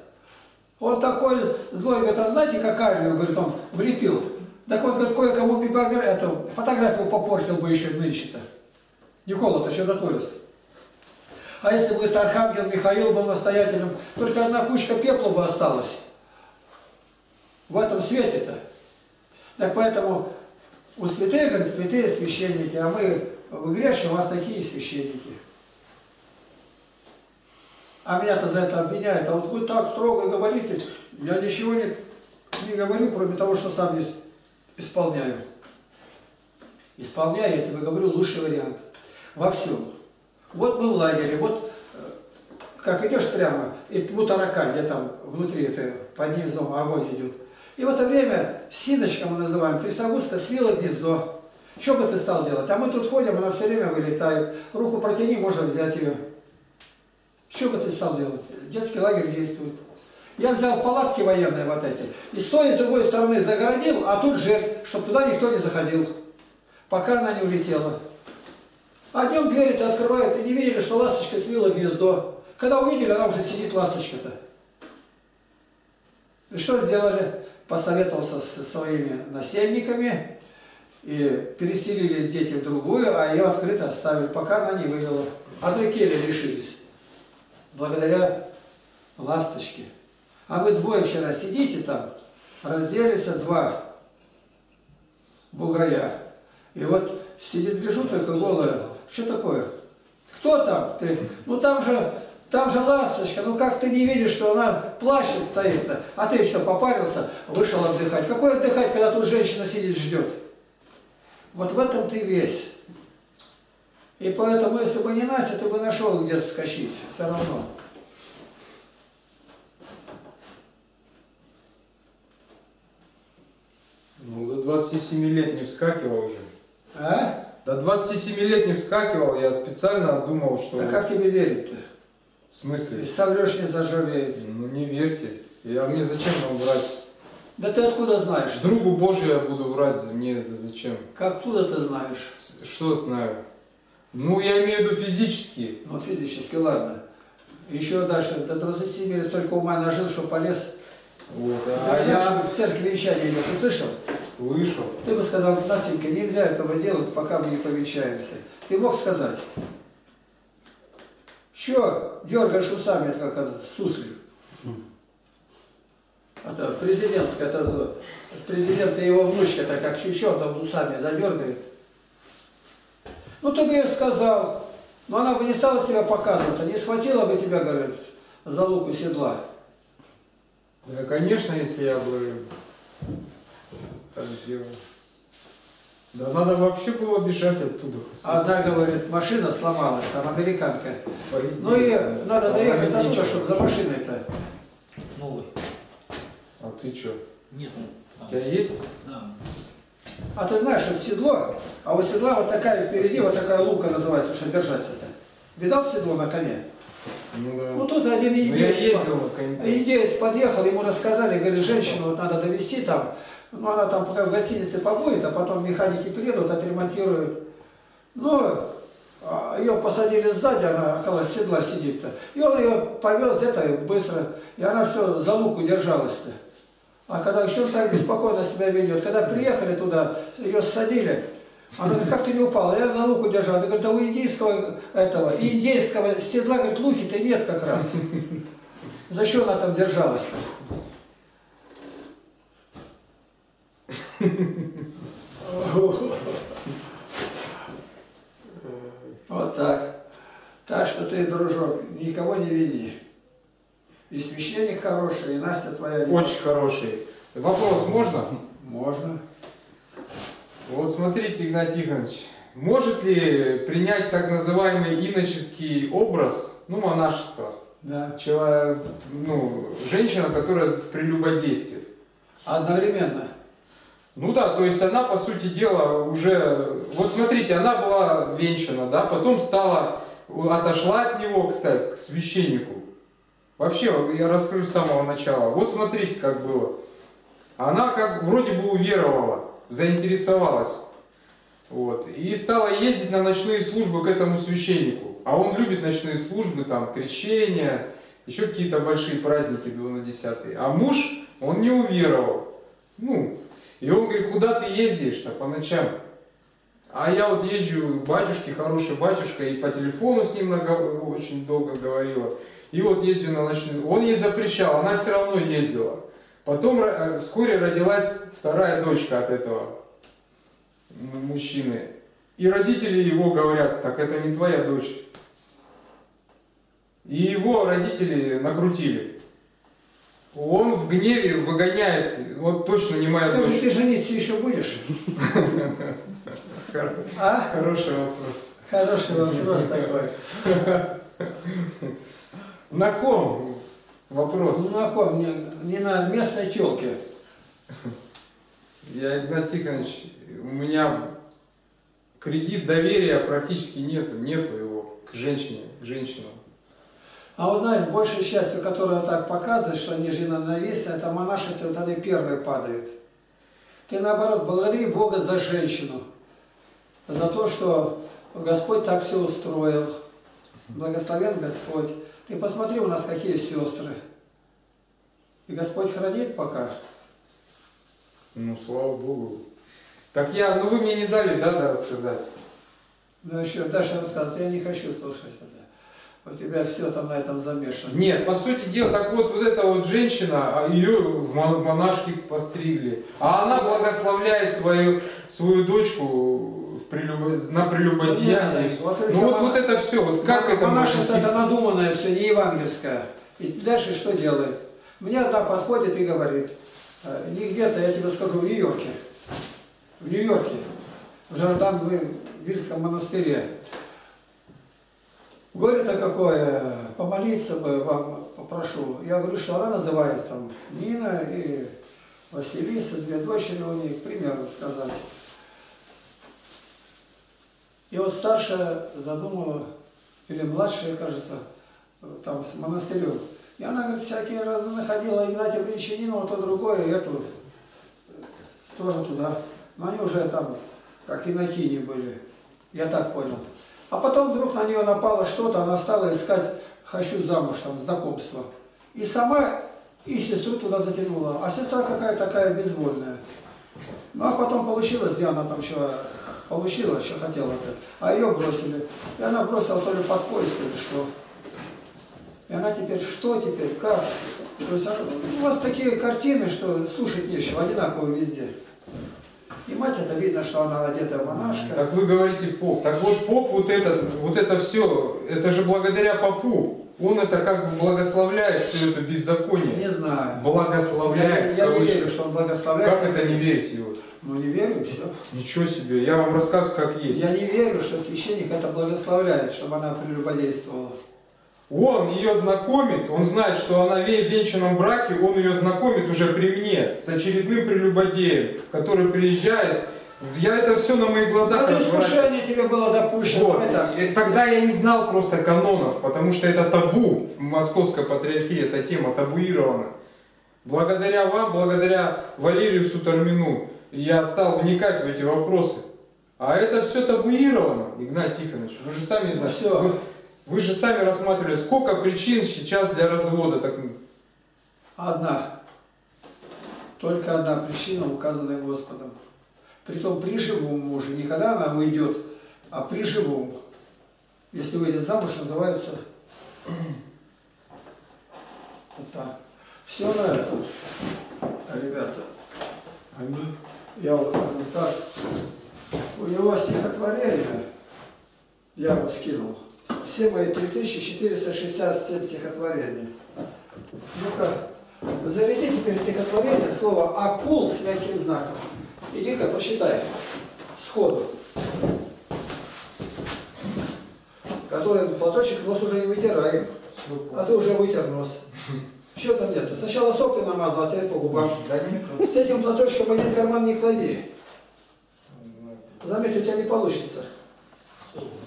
Он такой злой, говорит, а знаете, как армию, говорит, он влепил. Так вот, говорит, кое-кому эту фотографию попортил бы еще нынче-то. Никола-то Чудотворец. А если бы Архангел Михаил был настоятелем, только одна кучка пепла бы осталась. В этом свете-то. Так поэтому у святых, говорит, святые священники, а мы в грешном, у вас такие священники. А меня-то за это обвиняют. А вот вы так строго говорите, я ничего не, не говорю, кроме того, что сам есть. Исполняю. Исполняю, я тебе говорю, лучший вариант. Во всем. Вот мы в лагере, вот как идешь прямо, и тьму тарака, где там внутри это, по низу огонь идет. И в это время, синочка мы называем, ты сагуста свила гнездо. Что бы ты стал делать? А мы тут ходим, она все время вылетает. Руку протяни, можно взять ее. Что бы ты стал делать? Детский лагерь действует. Я взял палатки военные вот эти, и с той и с другой стороны загородил, а тут жертв, чтобы туда никто не заходил, пока она не улетела. А днем двери-то открывают, и не видели, что ласточка свила гнездо. Когда увидели, она уже сидит, ласточка-то. И что сделали? Посоветовался со своими насельниками, и переселились дети в другую, а ее открыто оставили, пока она не вывела. Одной кели решились, благодаря ласточке. А вы двое вчера сидите там, разделись два бугоря. И вот сидит, гляжу, только голая. Что такое? Кто там? Ты? Ну там же, там же ласточка. Ну как ты не видишь, что она плачет стоит-то? А ты что, попарился, вышел отдыхать. Какой отдыхать, когда тут женщина сидит, ждет? Вот в этом ты весь. И поэтому, если бы не Настя, ты бы нашел, где скачить. Все равно. Ну, до двадцати семи лет не вскакивал уже. А? До двадцати семи лет не вскакивал, я специально думал, что... А как тебе верить-то? В смысле? И соврешь, не заживеет. Ну, не верьте. Я, мне зачем вам врать? Да ты откуда знаешь? Другу Божию я буду врать, мне это зачем? Как откуда ты знаешь? С, что знаю? Ну, я имею в виду физически. Ну, физически, ладно. Еще дальше, до двадцати семи лет столько ума нажил, что полез... Вот, а ты я в церкви венчание идет, ты слышал? Слышал. Ты бы сказал, Настенька, нельзя этого делать, пока мы не повенчаемся. Ты мог сказать? Че дергаешь усами, это как этот суслик? Это президентская, это президент и его внучка, это как еще там усами задергает. Ну ты бы ей сказал, но она бы не стала себя показывать, а не схватила бы тебя, говорит, за луку седла. Да, конечно, если я бы так сделал. Да надо вообще было бежать оттуда. Одна говорит, машина сломалась, там американка. Пойди. Ну и надо доехать до туда, чтобы за машиной-то. Новый. А ты что? Нет. Там. У тебя есть? Да. А ты знаешь, что седло, а у седла вот такая впереди, вот такая лука называется, чтобы держаться-то. Видал седло на коне? Ну, да. Ну тут один индеец, индеец подъехал, ему рассказали, говорит, женщину вот надо довести там, ну она там пока в гостинице побудет, а потом механики приедут, отремонтируют. Ну, ее посадили сзади, она около седла сидит-то. И он ее повез где-то быстро, и она все за луку держалась-то. А когда еще так беспокойно себя ведет, когда приехали туда, ее ссадили. Она говорит, как ты не упала? Я за луку держал. Она говорит, а у индийского этого, индейского седла, говорит, луки-то нет как раз. За что она там держалась-то? Вот так. Так что ты, дружок, никого не вини. И священник хороший, и Настя твоя... Очень хороший. Вопрос можно? Можно. Вот смотрите, Игнат Тихонович, может ли принять так называемый иноческий образ, ну, монашество? Да. Человек, ну, женщина, которая прелюбодействует. Одновременно. Ну да, то есть она, по сути дела, уже... Вот смотрите, она была венчана, да, потом стала... Отошла от него, кстати, к священнику. Вообще, я расскажу с самого начала. Вот смотрите, как было. Она как вроде бы уверовала, заинтересовалась. Вот. И стала ездить на ночные службы к этому священнику. А он любит ночные службы, там, крещения, еще какие-то большие праздники двунадесятые. А муж, он не уверовал. Ну, и он говорит, куда ты ездишь-то по ночам? А я вот езжу к батюшке, хороший батюшка, и по телефону с ним очень долго говорила. И вот ездил на ночную... Он ей запрещал, она все равно ездила. Потом вскоре родилась вторая дочка от этого мужчины. И родители его говорят, так это не твоя дочь. И его родители накрутили. Он в гневе выгоняет, вот точно не моя дочь. Скажи, ты жениться еще будешь? Хороший вопрос. Хороший вопрос такой. На ком? Вопрос. На ком? Не на местной тёлке. Я, Игнат Тихонович, у меня кредит доверия практически нету. Нету его к женщине, к женщинам. А вот, знаете, большей частью, которая так показывает, что они женоненавистны, это монашество, вот они первые падают. Ты, наоборот, благодари Бога за женщину, за то, что Господь так все устроил. Благословен Господь. Ты посмотри, у нас какие сестры. И Господь хранит пока. Ну, слава Богу. Так я, ну вы мне не дали, да, да, рассказать? Ну еще, Даша рассказывает, я не хочу слушать это. У тебя все там на этом замешано. Нет, по сути дела, так вот, вот эта вот женщина, ее в монашки постригли. А она благословляет свою, свою дочку... Прелюб... на прелюбодеяние. Ну, ну вот, вот это все, вот как ну, это монашество это надуманное все, не евангельское. И дальше что делает? Мне одна подходит и говорит, не где-то, я тебе скажу, в Нью-Йорке. В Нью-Йорке, в Жардам-Вильском монастыре. Горе-то какое, помолиться бы вам попрошу. Я говорю, что она называет там Нина и Василиса, две дочери у них, к примеру сказать. И вот старшая задумала, или младшая, кажется, там с монастырем. И она, говорит, всякие разы находила Игнатия Бринчанинова, то другое, и эту тоже туда. Но они уже там, как инокини были, я так понял. А потом вдруг на нее напало что-то, она стала искать «хочу замуж», там, знакомство. И сама, и сестру туда затянула. А сестра какая такая безвольная. Ну а потом получилось, где она там человек... Получила, что хотела опять. А ее бросили. И она бросила то ли под поезд, или что. И она теперь, что теперь, как? То есть, у вас такие картины, что слушать нечего, одинаково везде. И мать, это видно, что она одетая монашка. Так вы говорите поп. Так вот поп, вот это, вот это все, это же благодаря попу. Он это как бы благословляет все это беззаконие. Не знаю. Благословляет. Я, я не верю, что он благословляет. Как это не верите его? Ну не верю, и все. Ничего себе, я вам рассказываю, как есть. Я не верю, что священник это благословляет, чтобы она прелюбодействовала. Он ее знакомит, он знает, что она в венчанном браке, он ее знакомит уже при мне, с очередным прелюбодеем, который приезжает. Я это все на моих глазах... Это искушение тебе было допущено. Вот. Тогда я не знал просто канонов, потому что это табу. В Московской патриархии эта тема табуирована. Благодаря вам, благодаря Валерию Сутормину, я стал вникать в эти вопросы. А это все табуировано, Игнат Тихонович. Вы же сами знаете. Ну, вы, вы же сами рассматривали, сколько причин сейчас для развода. Так... Одна. Только одна причина, указанная Господом. Притом при живом муже. Не когда она уйдет, а при живом. Если выйдет замуж, называется... Вот так. Все на этом, ребята. Аминь. Я ухожу так. У него стихотворение, я его скинул. Все мои три тысячи четыреста шестьдесят семь стихотворений. Ну-ка, заряди теперь стихотворение, слово «акул» с мягким знаком. Иди-ка, посчитай. сходу, который платочек нос уже не вытираем, а ты уже вытер нос. Чего там нет? Сначала сопли намазал, а теперь по губам. С этим платочком один карман не клади. Заметь, у тебя не получится.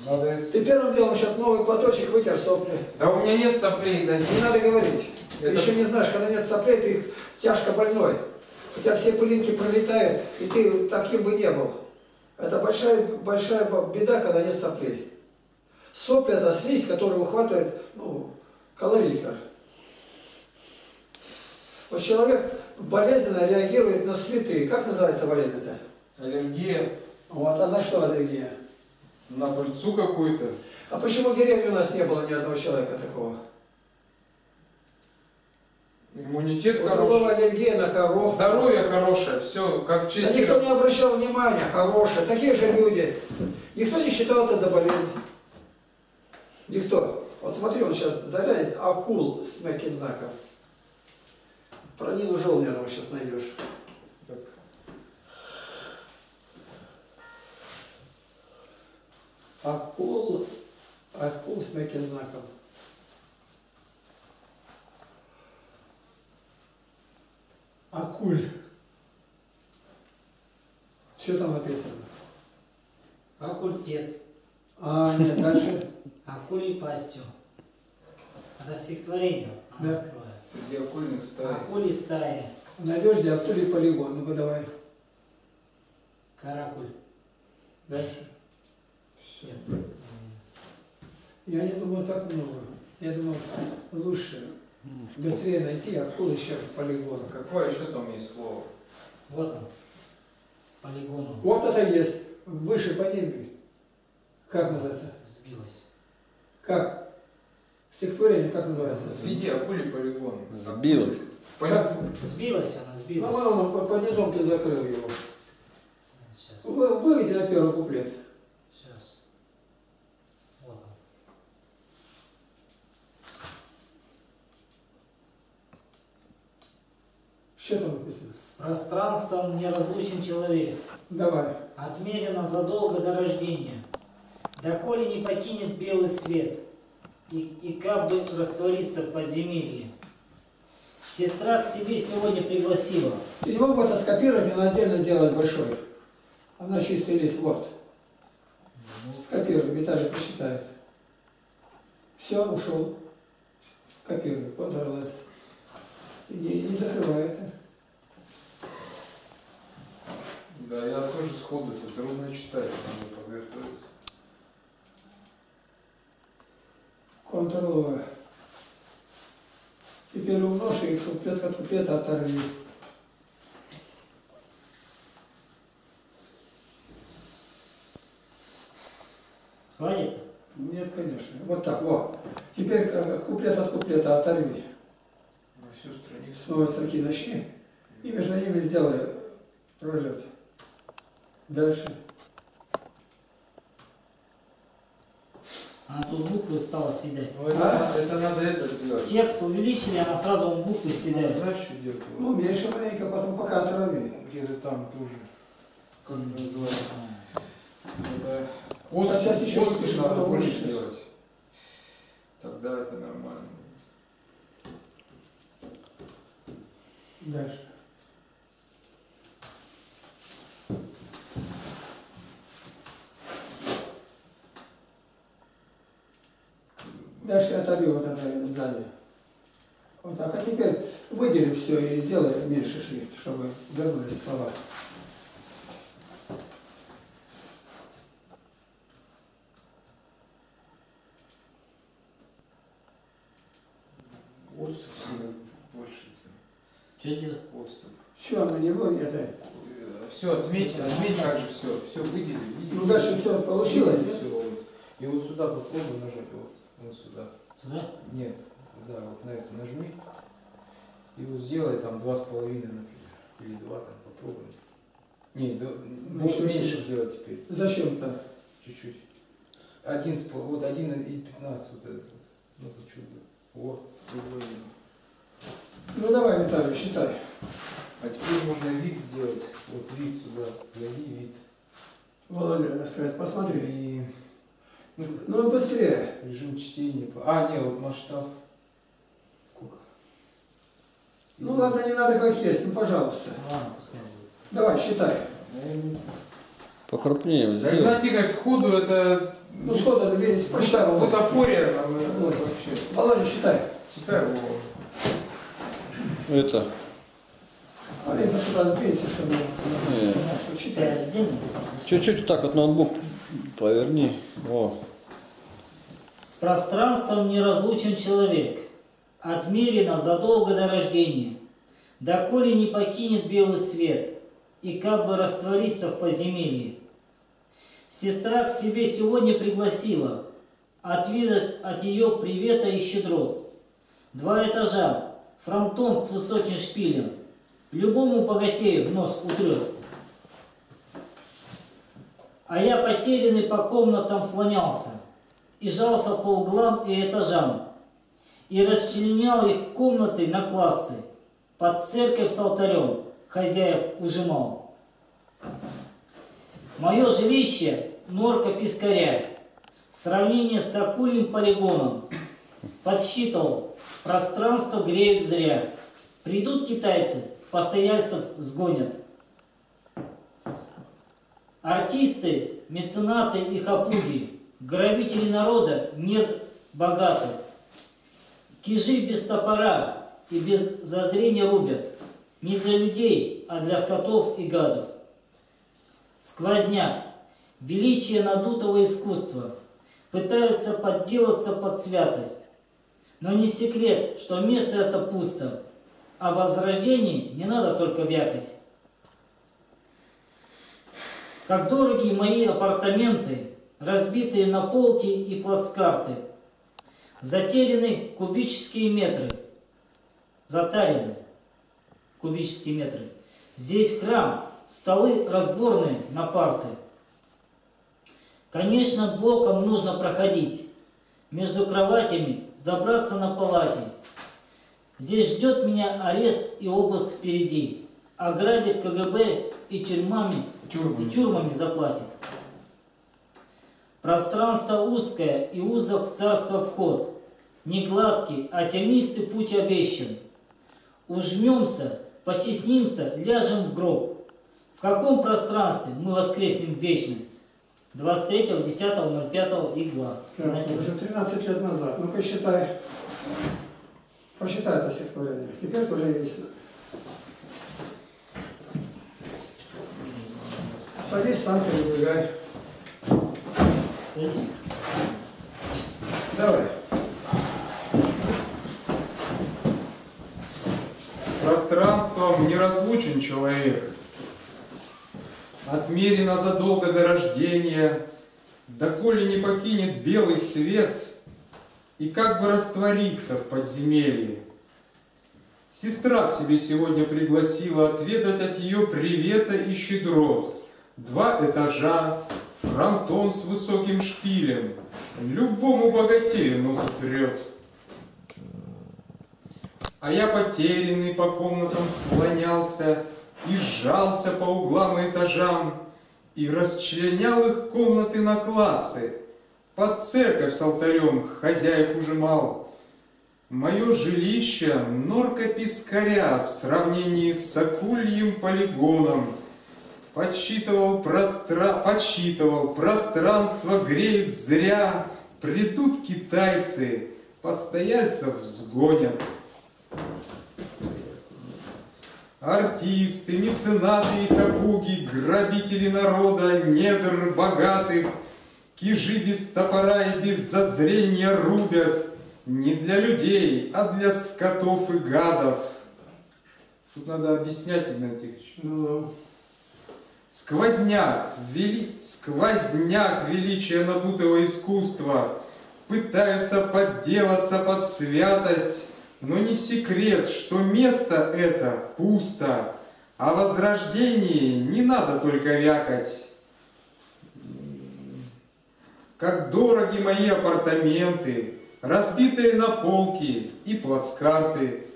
Надо... Ты первым делом сейчас новый платочек вытер сопли. Да у меня нет соплей, да. Не надо говорить. Это... Ты еще не знаешь, когда нет соплей, ты тяжко больной. У тебя все пылинки пролетают, и ты таким бы не был. Это большая, большая беда, когда нет соплей. Сопли — это слизь, которая выхватывает, ну, колорифер. Вот человек болезненно реагирует на цветы. Как называется болезнь-то? Аллергия. Вот, а на что аллергия? На пыльцу какую-то. А почему в деревне у нас не было ни одного человека такого? Иммунитет у хороший. Была аллергия на коров. Здоровье хорошее, все, как чисто. Да никто не обращал внимания, хорошее. Такие же люди. Никто не считал это за болезнь. Никто. Вот смотри, он сейчас зарядит акул с мягким знаком. Про Нину Желнерову сейчас найдешь. Так. Акул, акул с мягким знаком. Акуль. Что там написано? Акультет. А, нет, дальше. Акулей пастью. Это стихотворение. Да. Среди акульных стаи. Акулей стаи. Найдешь ли акулей полигон? Ну-ка давай. Каракуль. Дальше. Все. Нет. Я не думал так много. Я думал лучше. Быстрее найти, откуда еще полигон. Какое еще там есть слово? Вот он. Полигон. Вот это есть. Выше по небе. Как называется? Сбилось. Как? Стихотворение как называется? Сведи акули полигон. Сбилось. Как? Сбилась она, сбилась. Ну, мама, под низом ты закрыл его. Сейчас. Вы, выведи на первый куплет. Сейчас. Вот он. Что там написано? С пространством неразлучен человек. Давай. Отмерено задолго до рождения. Доколе не покинет белый свет, и, и как бы раствориться в подземелье. Сестра к себе сегодня пригласила. Ты не мог бы это скопировать и отдельно сделать большой? Она чистый лист, вот. Скопируй, Виталий посчитает. Все, ушел. Копируй, Ctrl-S. Не, не закрывай это. Да, я тоже сходу, это трудно читать, надо повертывать. Ctrl-V. Теперь умножь и куплет от куплета оторви. Хватит? Нет, конечно. Вот так, вот. Теперь куплет от куплета оторви. На всю страницу. С новой строки начни. И между ними сделай пролет. Дальше. Она тут буквы стала съедать. А? Это надо это делать. Текст увеличили, она сразу он буквы съедает. Ну, знаешь, что делать? Ну, меньше маленько, потом пока отравили. Где-то там тоже. Как называется? Это... Вот а сейчас еще отпуск надо больше делать. Тогда это нормально. Дальше. Дальше оторву вот это сзади. Вот так. А теперь выделим все и сделаем меньше шрифт, чтобы вернулись слова. Отступ надо больше сделать. Что сделать? Отступ. Все, на него это. Все, отметь, отметь как же все. Все выделили. Ну дальше все получилось. Все. И вот сюда попробуй нажать. Вот. Вот сюда. Сюда? Нет. Да, вот на это нажми. И вот сделай там два с половиной, например. Или два там, попробуй. Не, да, ну, меньше сделать теперь. Зачем так? Чуть-чуть. Один с половиной, вот один и пятнадцать вот это. Ну, это чудо. Вот, другой. Ну давай, Виталий, считай. А теперь можно вид сделать. Вот вид сюда. Зайди вид. Володя, посмотри. И... Ну, ну быстрее. Режим чтения. А, нет, вот масштаб. Сколько? И... Ну ладно, не надо как есть, ну пожалуйста. Ладно, посмотри. Давай, считай. Покрупнее взяли. Игнатьич, сходу это... Ну сходу, это верить, прочитай. Бутафория. Вот вообще. Володя, считай. Считай его. Это... Полина сюда сбейся, чтобы... Чуть-чуть вот так вот ноутбук поверни. О. С пространством неразлучен человек, отмерено задолго до рождения, доколе не покинет белый свет и как бы растворится в подземелье. Сестра к себе сегодня пригласила отведать от ее привета и щедрот. Два этажа, фронтон с высоким шпилем, любому богатею в нос утрет. А я потерянный по комнатам слонялся, и жался по углам и этажам, и расчленял их комнаты на классы, под церковь с алтарем хозяев ужимал. Мое жилище — норка пескаря, в сравнении с акульим полигоном, подсчитывал, пространство греет зря, придут китайцы, постояльцев сгонят. Артисты, меценаты и хапуги, грабители народа нет богатых. Кижи без топора и без зазрения рубят, не для людей, а для скотов и гадов. Сквозняк, величие надутого искусства, пытаются подделаться под святость. Но не секрет, что место это пусто, а в возрождении не надо только вякать. Как дорогие мои апартаменты, разбитые на полки и плацкарты, затеряны кубические метры, затарены кубические метры. Здесь храм, столы разборные на парты. Конечно, боком нужно проходить, между кроватями забраться на палате. Здесь ждет меня арест и обыск впереди, ограбит КГБ и тюрьмами. Тюрьмами. И тюрьмами заплатит. Пространство узкое, и узок в царство вход. Не гладкий, а тернистый путь обещан. Ужмемся, потеснимся, ляжем в гроб. В каком пространстве мы воскреснем в вечность? двадцать третьего десятого ноль пятого игла. Уже тринадцать лет назад. Ну-ка считай. Посчитай это стихотворение. Теперь уже ясно. Садись, сам перебегай. Садись. Давай. С пространством неразлучен человек. Отмерено задолго до рождения, доколе не покинет белый свет и как бы растворится в подземелье. Сестра к себе сегодня пригласила отведать от ее привета и щедрот. Два этажа, фронтон с высоким шпилем, любому богатею нос утрет. А я потерянный по комнатам слонялся, и сжался по углам и этажам, и расчленял их комнаты на классы, под церковь с алтарем хозяев ужимал. Мое жилище — норка пескаря в сравнении с акульим полигоном. Подсчитывал, простра... Подсчитывал, пространство греет зря, придут китайцы, постояльцев сгонят. Артисты, меценаты и хапуги, грабители народа, недр богатых, кижи без топора и без зазрения рубят, не для людей, а для скотов и гадов. Тут надо объяснять, Игнатьич. Сквозняк, вели... Сквозняк величия надутого искусства, пытаются подделаться под святость, но не секрет, что место это пусто, а возрождении не надо только вякать. Как дороги мои апартаменты, разбитые на полки и плацкарты,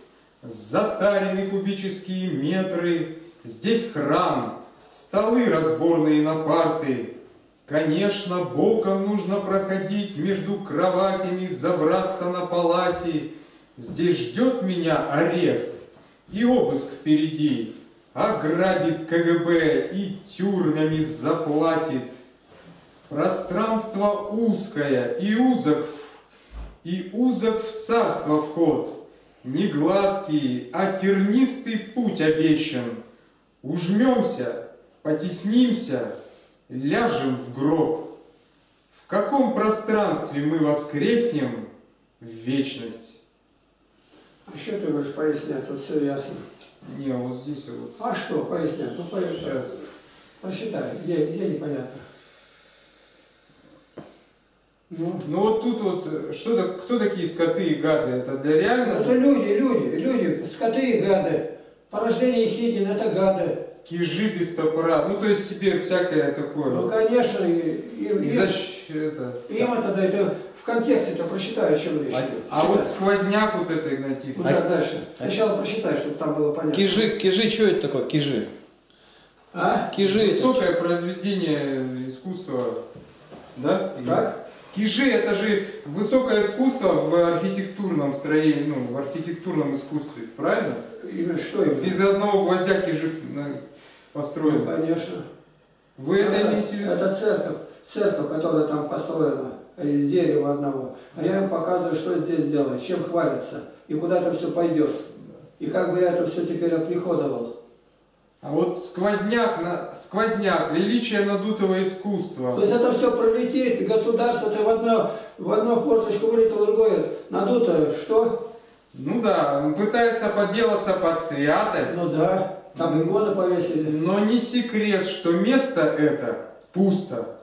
затарены кубические метры, здесь храм, столы разборные на парты, Конечно, боком нужно проходить, между кроватями забраться на палате. Здесь ждет меня арест и обыск впереди. Ограбит ка гэ бэ и тюрьмами заплатит. Пространство узкое и узок, и узок в царство вход. Не гладкий, а тернистый путь обещан. Ужмемся, потеснимся, ляжем в гроб. В каком пространстве мы воскреснем в вечность? А что ты будешь пояснять? Тут все ясно. Не, вот здесь вот. А что пояснять? Ну поясняй. Посчитай, где, где непонятно. Ну. ну вот тут вот, что, кто такие скоты и гады? Это для реального? Это люди, люди, люди, скоты и гады. Порождение Хидин, это гады. Кижи без топора, ну то есть себе всякое такое. Ну конечно, им, и за... это... им это, да, это в контексте-то прочитаю, о чем речь. А, а вот сквозняк вот это, Игнатьич. Уже а... дальше. Сначала а... прочитай, чтобы там было понятно. Кижи, кижи, что это такое, кижи? А? Кижи. Высокое произведение искусства, да? Как? Кижи, это же высокое искусство в архитектурном строении, ну, в архитектурном искусстве, правильно? Игорь, что это? Без одного гвоздя кижи построен. Ну, конечно. Вы это, это имеете в виду? Это церковь, церковь, которая там построена из дерева одного. А я им показываю, что здесь делать, чем хвалятся, и куда это все пойдет. И как бы я это все теперь оприходовал. А вот сквозняк, на... сквозняк, величие надутого искусства. То есть это все пролетит, государство, ты в одно, в одну форточку вылетел, в другое. Надутое, что? Ну да, он пытается подделаться под святость. Ну да, там иконы повесили. Но не секрет, что место это пусто,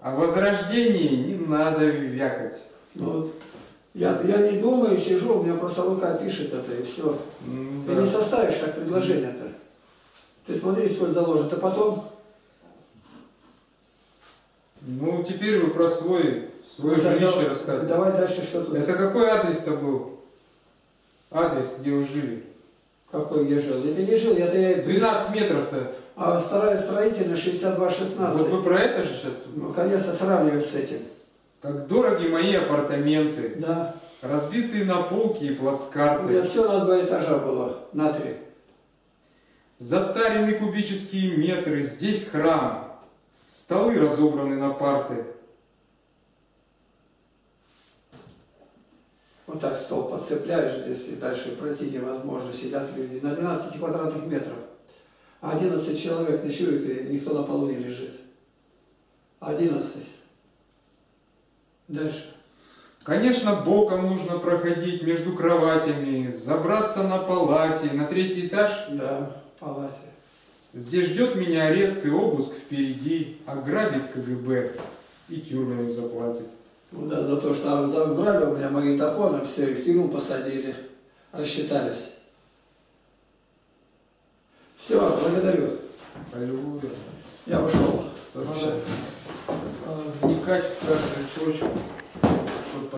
а возрождении не надо вякать. Вот. Я, я не думаю, сижу, у меня просто рука пишет это и все. Ну, ты да. не составишь так предложение-то. Ты смотри, сколько заложит, а потом... Ну, теперь вы про свой, свое ну, жилище рассказываете. Давай дальше что-то. Это какой адрес-то был? Адрес, где вы жили? Какой где жил? Я не жил, я-то я... двенадцать метров-то. А вторая строительная, шестьдесят два шестнадцать. Вот вы про это же сейчас? Ну, конечно, сравниваю с этим. Как дороги мои апартаменты. Да. Разбитые на полки и плацкарты. У меня все на два этажа было, на три. Затарены кубические метры, здесь храм, столы разобраны на парты. Вот так стол подцепляешь здесь, и дальше пройти невозможно, сидят люди на двенадцати квадратных метров. А одиннадцать человек ночуют, и никто на полу не лежит. одиннадцать. Дальше. Конечно, боком нужно проходить между кроватями, забраться на палате, на третий этаж. Да. Палате. Здесь ждет меня арест и обыск впереди, ограбит ка гэ бэ и тюрьмами заплатит. Ну да, за то, что забрали у меня магнитофон, все, и в тюрьму посадили, рассчитались. Все, благодарю. Аллилуйя. Я ушел. Вникать в каждую строчку.